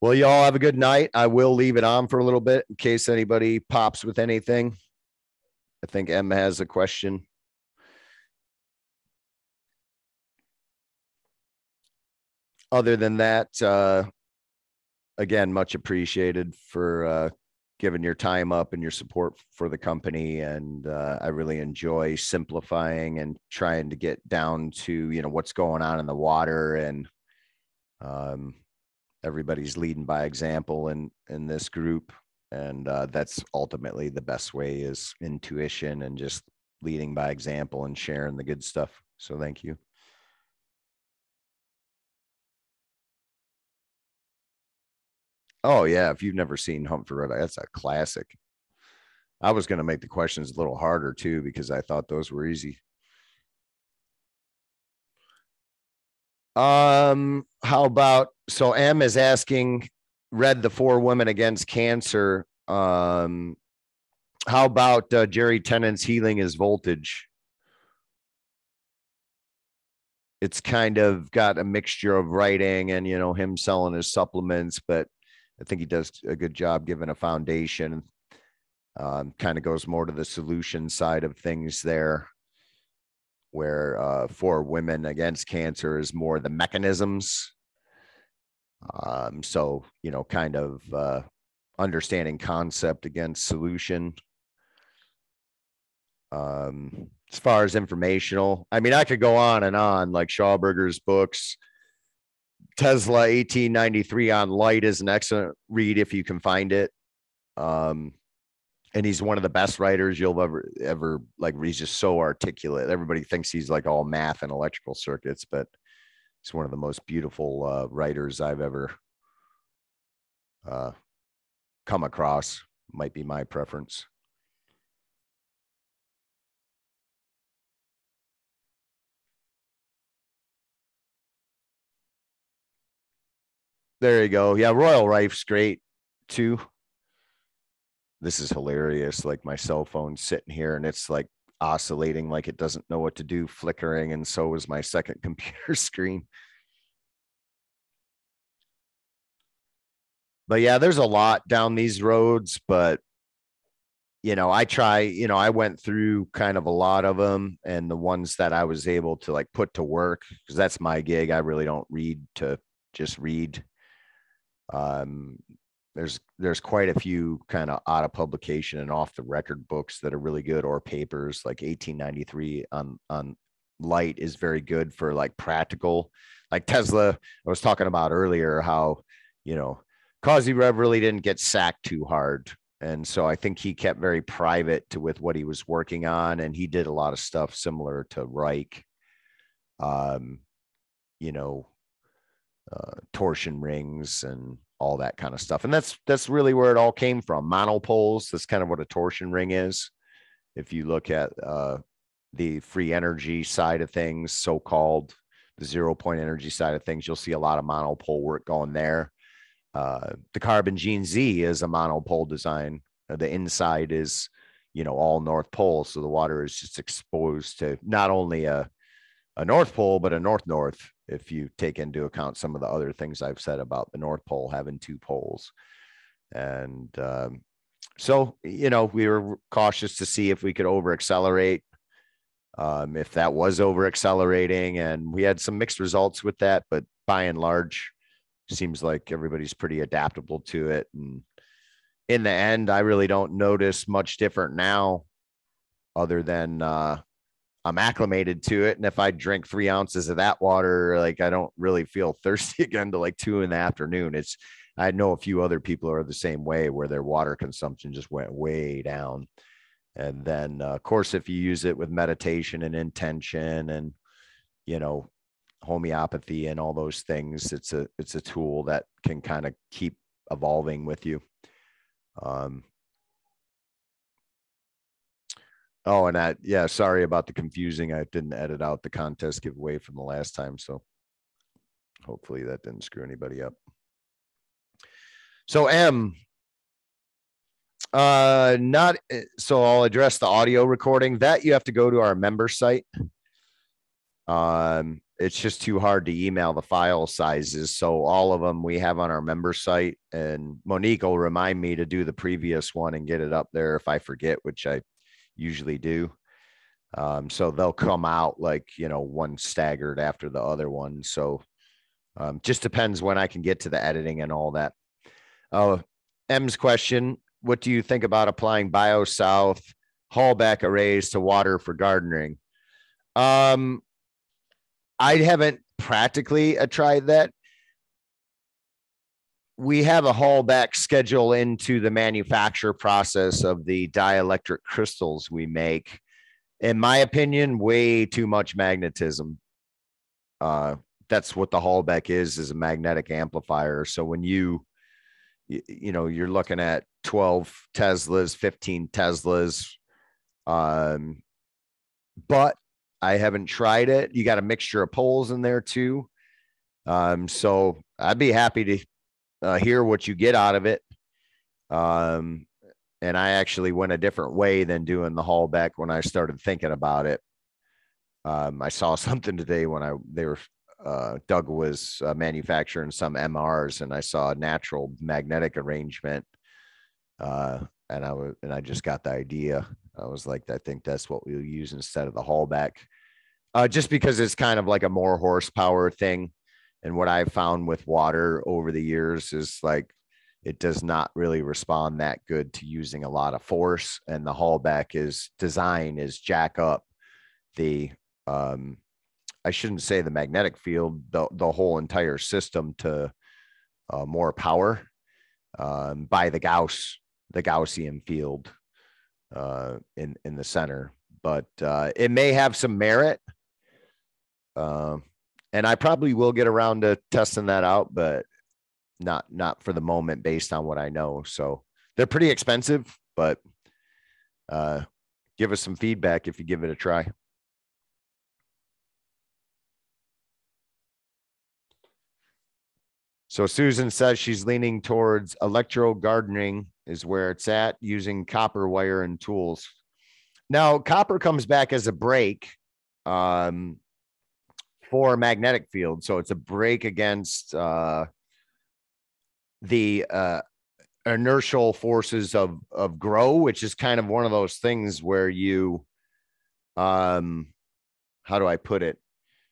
Well, y'all have a good night. I will leave it on for a little bit in case anybody pops with anything. I think Emma has a question. other than that, uh, again, much appreciated for uh, giving your time up and your support for the company. And uh, I really enjoy simplifying and trying to get down to, you know, what's going on in the water. And um, everybody's leading by example in, in this group. And uh, that's ultimately the best way, is intuition and just leading by example and sharing the good stuff. So thank you. Oh, yeah. If you've never seen Humphrey, that's a classic. I was going to make the questions a little harder, too, because I thought those were easy. Um, how about, so Em is asking, read The Four Women Against Cancer. Um, how about uh, Jerry Tennant's Healing is Voltage? It's kind of got a mixture of writing and, you know, him selling his supplements, but I think he does a good job giving a foundation. Um, kind of goes more to the solution side of things there, where uh, For Women Against Cancer is more the mechanisms. Um, so, you know, kind of uh, understanding concept against solution. Um, as far as informational, I mean, I could go on and on, like Schauberger's books. Tesla eighteen ninety-three on Light is an excellent read if you can find it. Um, and he's one of the best writers you'll ever, ever like, he's just so articulate. Everybody thinks he's like all math and electrical circuits, but he's one of the most beautiful uh, writers I've ever uh, come across. Might be my preference. There you go. Yeah, Royal Rife's great too. This is hilarious. Like, my cell phone's sitting here and it's like oscillating, like it doesn't know what to do, flickering, and so is my second computer screen. But yeah, there's a lot down these roads, but you know, I try, you know, I went through kind of a lot of them, and the ones that I was able to like put to work, because that's my gig. I really don't read to just read. Um, there's, there's quite a few kind of out of publication and off the record books that are really good, or papers like eighteen ninety-three on, on Light is very good for like practical, like Tesla. I was talking about earlier how, you know, Kozyrev really didn't get sacked too hard. And so I think he kept very private to with what he was working on. And he did a lot of stuff similar to Reich, um, you know, Uh, torsion rings and all that kind of stuff. And that's, that's really where it all came from. Monopoles, that's kind of what a torsion ring is. If you look at uh, the free energy side of things, so-called the zero point energy side of things, you'll see a lot of monopole work going there. Uh, the Carbon Gene Z is a monopole design. The inside is, you know, all North Pole. So the water is just exposed to not only a, a North Pole, but a North-North, if you take into account some of the other things I've said about the North Pole having two poles. And um, so, you know, we were cautious to see if we could over accelerate, um, if that was over accelerating, and we had some mixed results with that, but by and large, seems like everybody's pretty adaptable to it. And in the end, I really don't notice much different now, other than, uh, I'm acclimated to it. And if I drink three ounces of that water, like, I don't really feel thirsty again to like two in the afternoon. It's, I know a few other people are the same way, where their water consumption just went way down. And then uh, of course, if you use it with meditation and intention and, you know, homeopathy and all those things, it's a, it's a tool that can kind of keep evolving with you. Um, Oh, and I, yeah, sorry about the confusing. I didn't edit out the contest giveaway from the last time, so hopefully that didn't screw anybody up. So, M, uh, not so. I'll address the audio recording. That you have to go to our member site. Um, it's just too hard to email the file sizes, so all of them we have on our member site. And Monique will remind me to do the previous one and get it up there if I forget, which I usually do. Um, so they'll come out like, you know, one staggered after the other one. So Um, just depends when I can get to the editing and all that. Uh, M's question, what do you think about applying BioSouth haulback arrays to water for gardening? Um, I haven't practically tried that. We have a haulback schedule into the manufacture process of the dielectric crystals we make. In my opinion, way too much magnetism. Uh, that's what the haulback is, is a magnetic amplifier. So when you, you, you know, you're looking at twelve Teslas, fifteen Teslas. Um, but I haven't tried it. You got a mixture of poles in there too. Um, so I'd be happy to Uh, hear what you get out of it. Um, and I actually went a different way than doing the haulback when I started thinking about it. Um, I saw something today when I, they were, uh, Doug was uh, manufacturing some M Rs, and I saw a natural magnetic arrangement. Uh, and I was, and I just got the idea. I was like, I think that's what we'll use instead of the haulback, uh, just because it's kind of like a more horsepower thing. And what I've found with water over the years is like, it does not really respond that good to using a lot of force. And the haulback is design is jack up the, um, I shouldn't say the magnetic field, the, the whole entire system to uh, more power um, by the Gauss, the Gaussian field uh, in, in the center. But uh, it may have some merit. Uh, And I probably will get around to testing that out, but not not for the moment based on what I know. So they're pretty expensive, but uh, give us some feedback if you give it a try. So Susan says she's leaning towards electro gardening is where it's at, using copper wire and tools. Now, copper comes back as a break. Um, for magnetic field. So it's a break against uh, the uh, inertial forces of, of grow, which is kind of one of those things where you, um, how do I put it?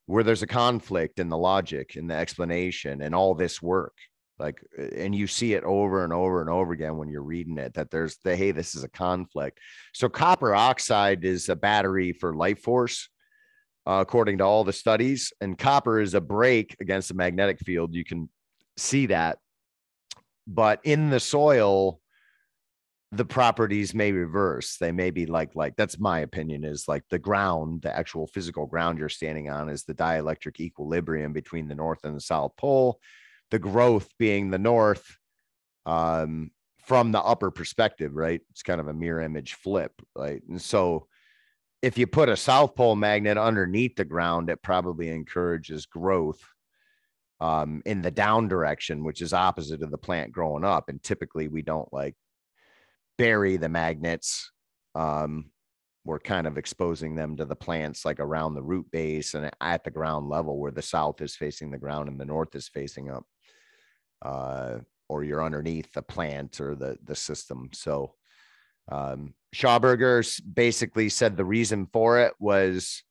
Where there's a conflict in the logic and the explanation and all this work, like, and you see it over and over and over again when you're reading it, that there's the, hey, this is a conflict. So copper oxide is a battery for life force, Uh, according to all the studies, and copper is a break against the magnetic field. You can see that, but in the soil, the properties may reverse. They may be like, like, that's my opinion, is like the ground, the actual physical ground you're standing on is the dielectric equilibrium between the North and the South Pole, the growth being the North, um, from the upper perspective, right? It's kind of a mirror image flip, right? And so if you put a South Pole magnet underneath the ground, it probably encourages growth um, in the down direction, which is opposite of the plant growing up. And typically we don't like bury the magnets. Um, we're kind of exposing them to the plants, like around the root base and at the ground level where the South is facing the ground and the North is facing up, uh, or you're underneath the plant or the, the system. So, um, Schauberger basically said the reason for it was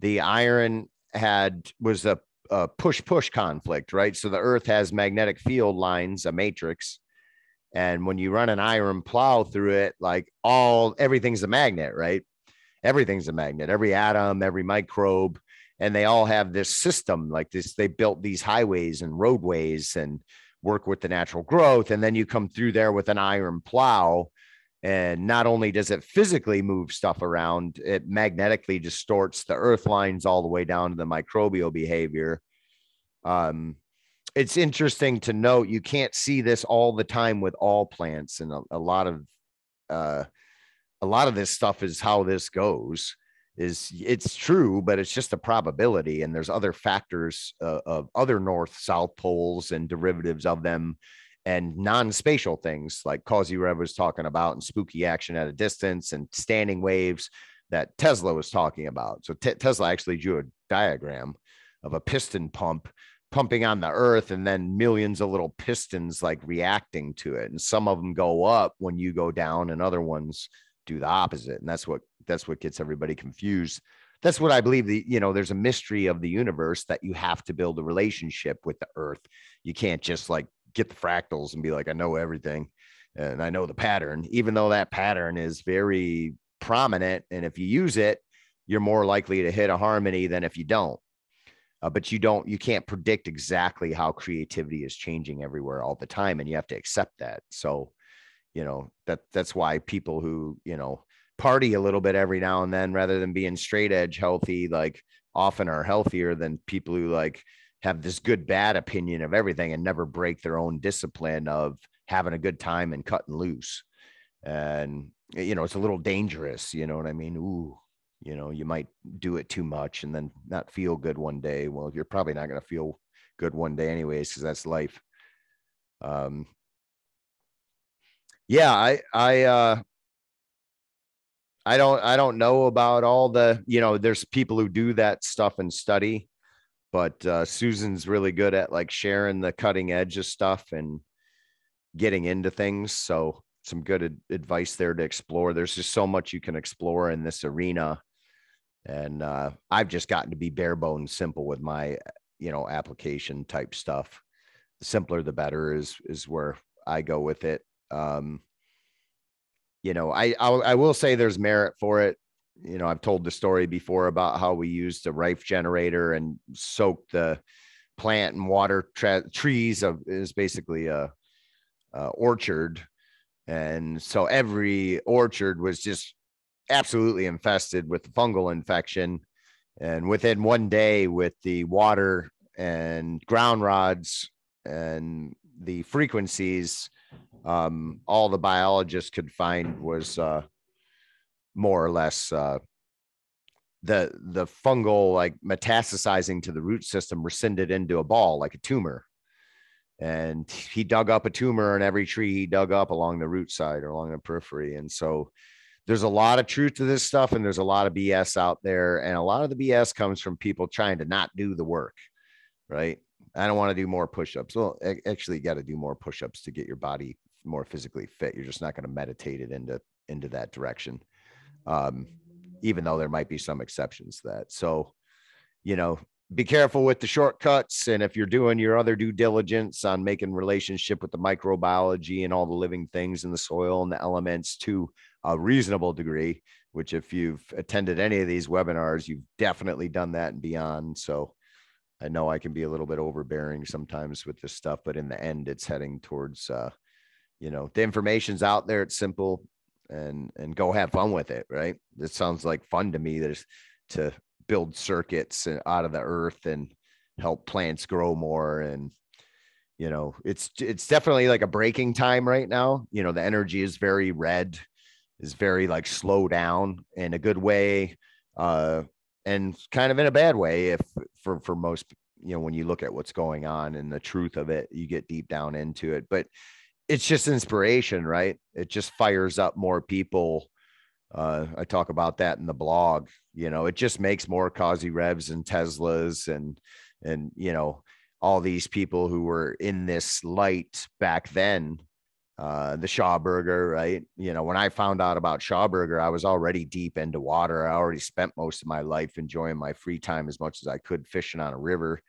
the iron had was a, a push push conflict, right? So the earth has magnetic field lines, a matrix. And when you run an iron plow through it, like all everything's a magnet, right? Everything's a magnet, every atom, every microbe. And they all have this system like this. They built these highways and roadways and work with the natural growth. And then you come through there with an iron plow. And not only does it physically move stuff around, it magnetically distorts the earth lines all the way down to the microbial behavior. Um, it's interesting to note, you can't see this all the time with all plants. And a, a lot of, uh, a lot of this stuff is how this goes is it's true, but it's just a probability. And there's other factors uh, of other North-South poles and derivatives of them, and non-spatial things like Kozyrev was talking about, and spooky action at a distance and standing waves that Tesla was talking about. So T Tesla actually drew a diagram of a piston pump pumping on the earth and then millions of little pistons like reacting to it. And some of them go up when you go down and other ones do the opposite. And that's what, that's what gets everybody confused. that's what I believe. The, you know, there's a mystery of the universe that you have to build a relationship with the Earth. You can't just like get the fractals and be like, I know everything and I know the pattern, even though that pattern is very prominent. And if you use it, you're more likely to hit a harmony than if you don't. Uh, but you don't, you can't predict exactly how creativity is changing everywhere all the time. And you have to accept that. So, you know, that that's why people who, you know, party a little bit every now and then, rather than being straight edge healthy, like often are healthier than people who like have this good, bad opinion of everything and never break their own discipline of having a good time and cutting loose. And, you know, it's a little dangerous, you know what I mean? Ooh. You know, you might do it too much and then not feel good one day. Well, you're probably not going to feel good one day anyways, because that's life. Um, yeah, I, I, uh, I don't, I don't know about all the, you know, there's people who do that stuff and study, but uh, Susan's really good at like sharing the cutting edge of stuff and getting into things. So some good ad- advice there to explore. There's just so much you can explore in this arena. And uh, I've just gotten to be bare bones simple with my, you know, application type stuff. The simpler, the better is, is where I go with it. Um, you know, I, I, I will say there's merit for it. You know, I've told the story before about how we used the Rife generator and soaked the plant and water tra- trees of is basically a, a orchard. And so every orchard was just absolutely infested with the fungal infection. And within one day, with the water and ground rods and the frequencies, um, all the biologists could find was uh, more or less uh, the the fungal like metastasizing to the root system rescinded into a ball like a tumor. And he dug up a tumor in every tree he dug up along the root side or along the periphery. And so there's a lot of truth to this stuff, and there's a lot of B S out there. And a lot of the B S comes from people trying to not do the work, right? I don't want to do more push-ups. Well, actually, you got to do more push-ups to get your body more physically fit. You're just not going to meditate it into, into that direction, um, even though there might be some exceptions to that. So, you know, be careful with the shortcuts. And if you're doing your other due diligence on making relationship with the microbiology and all the living things in the soil and the elements to a reasonable degree, which if you've attended any of these webinars, you've definitely done that and beyond. So I know I can be a little bit overbearing sometimes with this stuff, but in the end, it's heading towards, uh, you know, the information's out there. It's simple, and, and go have fun with it. Right. It sounds like fun to me. There's to, build circuits out of the earth and help plants grow more. And, you know, it's, it's definitely like a breaking time right now. You know, the energy is very red, is very like slow down in a good way. Uh, and kind of in a bad way if for, for most, you know, when you look at what's going on and the truth of it, you get deep down into it, but it's just inspiration, right? It just fires up more people. Uh, I talk about that in the blog. You know, it just makes more Kozyrevs and Teslas and, and, you know, all these people who were in this light back then, uh, the Schauberger, right? You know, when I found out about Schauberger, I was already deep into water. I already spent most of my life enjoying my free time as much as I could fishing on a river.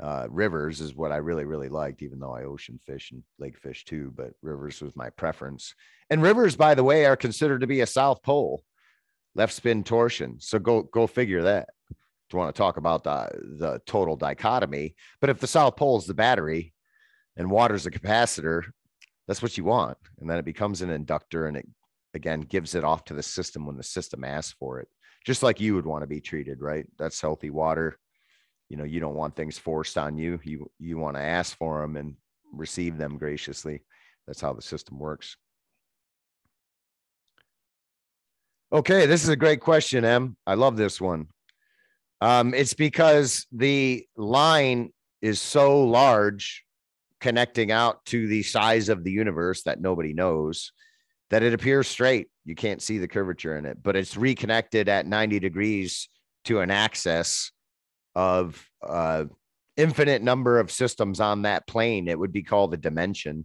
Uh, rivers is what I really, really liked, even though I ocean fish and lake fish too, but rivers was my preference. And rivers, by the way, are considered to be a South Pole, left spin torsion. So go, go figure that. Do you want to talk about the, the total dichotomy? But if the South Pole is the battery and water's the capacitor, that's what you want. And then it becomes an inductor, and it again gives it off to the system when the system asks for it, just like you would want to be treated, right? That's healthy water. You know, you don't want things forced on you. You, you want to ask for them and receive them graciously. That's how the system works. Okay. This is a great question, Em. I love this one. Um, it's because the line is so large connecting out to the size of the universe that nobody knows that it appears straight. You can't see the curvature in it, but it's reconnected at ninety degrees to an axis of uh infinite number of systems on that plane. It would be called a dimension,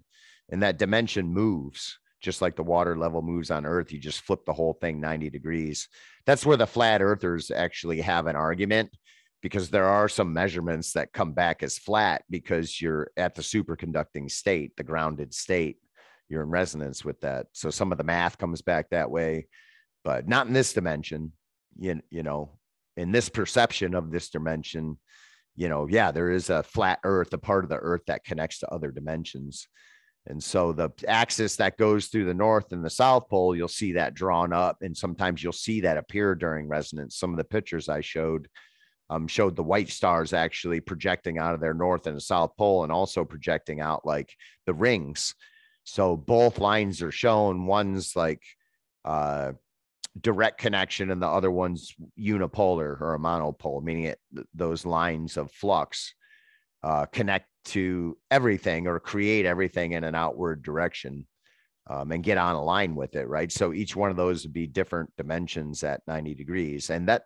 and that dimension moves. just like the water level moves on Earth, you just flip the whole thing ninety degrees. That's where the flat earthers actually have an argument, because there are some measurements that come back as flat because you're at the superconducting state, the grounded state. You're in resonance with that. So some of the math comes back that way, but not in this dimension, you, you know, in this perception of this dimension, you know, yeah, there is a flat Earth, a part of the Earth that connects to other dimensions. And so the axis that goes through the North and the South Pole, you'll see that drawn up. And sometimes you'll see that appear during resonance. Some of the pictures I showed um, showed the white stars actually projecting out of their North and the South Pole, and also projecting out like the rings. So both lines are shown. One's like uh, direct connection and the other one's unipolar or a monopole, meaning it, those lines of flux uh, connect to everything or create everything in an outward direction um, and get on a line with it, right? So each one of those would be different dimensions at ninety degrees. And that,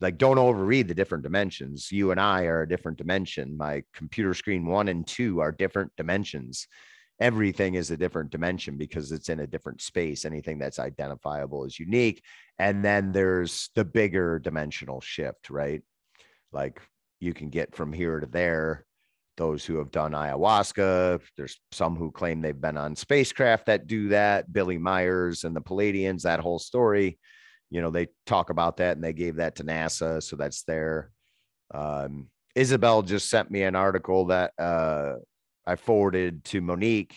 like, don't overread the different dimensions. You and I are a different dimension. My computer screen one and two are different dimensions. Everything is a different dimension because it's in a different space. Anything that's identifiable is unique. And then there's the bigger dimensional shift, right? Like you can get from here to there. Those who have done ayahuasca, there's some who claim they've been on spacecraft that do that. Billy Myers and the Palladians, that whole story, you know, they talk about that and they gave that to NASA. So that's there. Um, Isabel just sent me an article that, uh, I forwarded to Monique,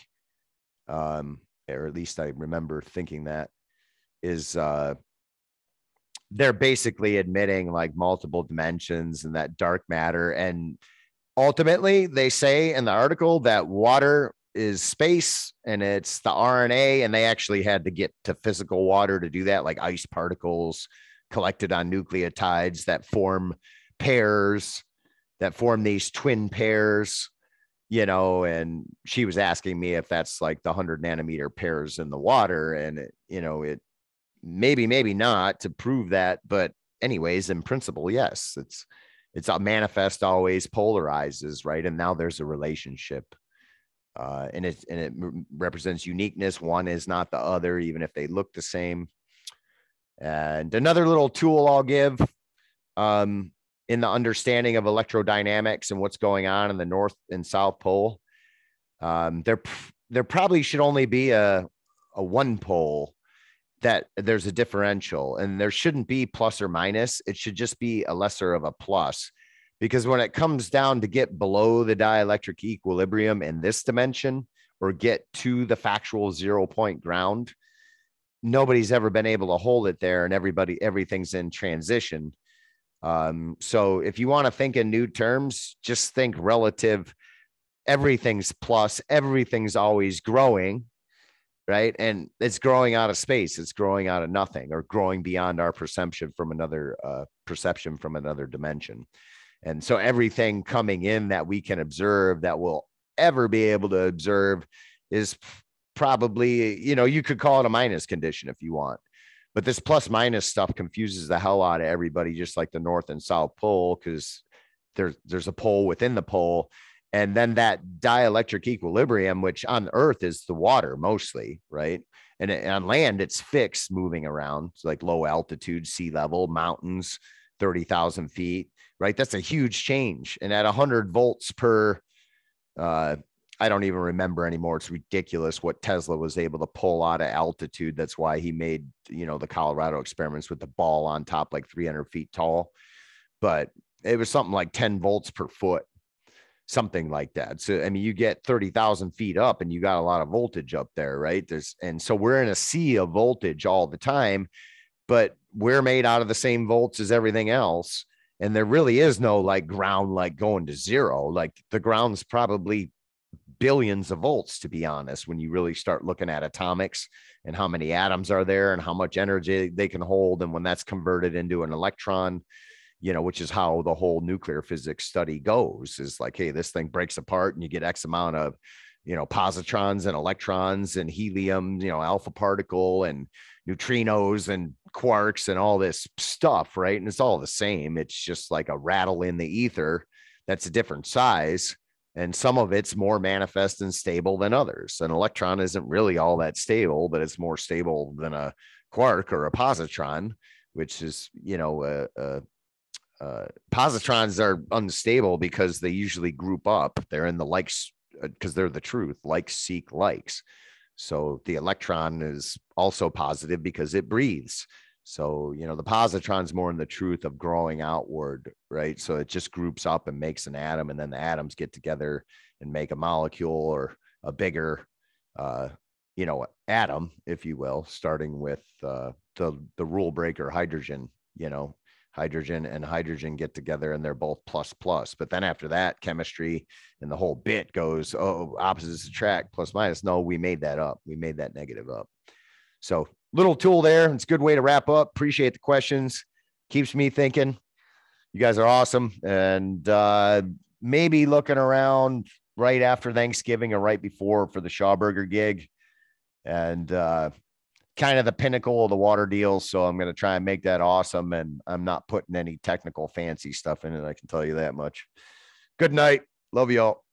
um, or at least I remember thinking that, is uh, they're basically admitting like multiple dimensions and that dark matter. And ultimately they say in the article that water is space and it's the R N A. And they actually had to get to physical water to do that, like ice particles collected on nucleotides that form pairs, that form these twin pairs. You know, and she was asking me if that's like the one hundred nanometer pairs in the water. And, it, you know, it maybe, maybe not to prove that. But anyways, in principle, yes, it's it's a manifest always polarizes. Right. And now there's a relationship uh, and it and it represents uniqueness. One is not the other, even if they look the same. And another little tool I'll give. Um, in the understanding of electrodynamics and what's going on in the North and South Pole, um, there, there probably should only be a, a one pole that there's a differential, and there shouldn't be plus or minus. It should just be a lesser of a plus, because when it comes down to get below the dielectric equilibrium in this dimension or get to the factual zero point ground, nobody's ever been able to hold it there, and everybody, everything's in transition. Um, so if you want to think in new terms, just think relative, everything's plus, everything's always growing, right? And it's growing out of space. It's growing out of nothing, or growing beyond our perception from another, uh, perception from another dimension. And so everything coming in that we can observe, that we'll ever be able to observe, is probably, you know, you could call it a minus condition if you want. But this plus minus stuff confuses the hell out of everybody, just like the North and South Pole, because there's, there's a pole within the pole. And then that dielectric equilibrium, which on Earth is the water mostly, right? And on land, it's fixed moving around. It's like low altitude, sea level, mountains, thirty thousand feet, right? That's a huge change. And at one hundred volts per, uh, I don't even remember anymore. It's ridiculous what Tesla was able to pull out of altitude. That's why he made, you know, the Colorado experiments with the ball on top, like three hundred feet tall, but it was something like ten volts per foot, something like that. So, I mean, you get thirty thousand feet up and you got a lot of voltage up there, right? There's, and so we're in a sea of voltage all the time, but we're made out of the same volts as everything else. And there really is no like ground, like going to zero. Like the ground's probably billions of volts, to be honest, when you really start looking at atomics and how many atoms are there and how much energy they can hold. And when that's converted into an electron, you know, which is how the whole nuclear physics study goes, is like, hey, this thing breaks apart and you get X amount of, you know, positrons and electrons and helium, you know, alpha particle and neutrinos and quarks and all this stuff, right? And it's all the same. It's just like a rattle in the ether that's a different size. and some of it's more manifest and stable than others. An electron isn't really all that stable, but it's more stable than a quark or a positron, which is, you know, uh, uh, uh, positrons are unstable because they usually group up. They're in the likes because they're the truth, likes seek likes. So the electron is also positive because it breathes. So, you know, the positron's more in the truth of growing outward, right? So it just groups up and makes an atom, and then the atoms get together and make a molecule or a bigger, uh, you know, atom, if you will, starting with uh, the, the rule breaker hydrogen. You know, hydrogen and hydrogen get together and they're both plus plus. But then after that, chemistry and the whole bit goes, oh, opposites attract, plus minus. No, we made that up. We made that negative up. So little tool there. It's a good way to wrap up. Appreciate the questions. Keeps me thinking. You guys are awesome. And uh, maybe looking around right after Thanksgiving or right before for the Schauberger gig. And uh, kind of the pinnacle of the water deals. So I'm going to try and make that awesome. And I'm not putting any technical fancy stuff in it. I can tell you that much. Good night. Love y'all.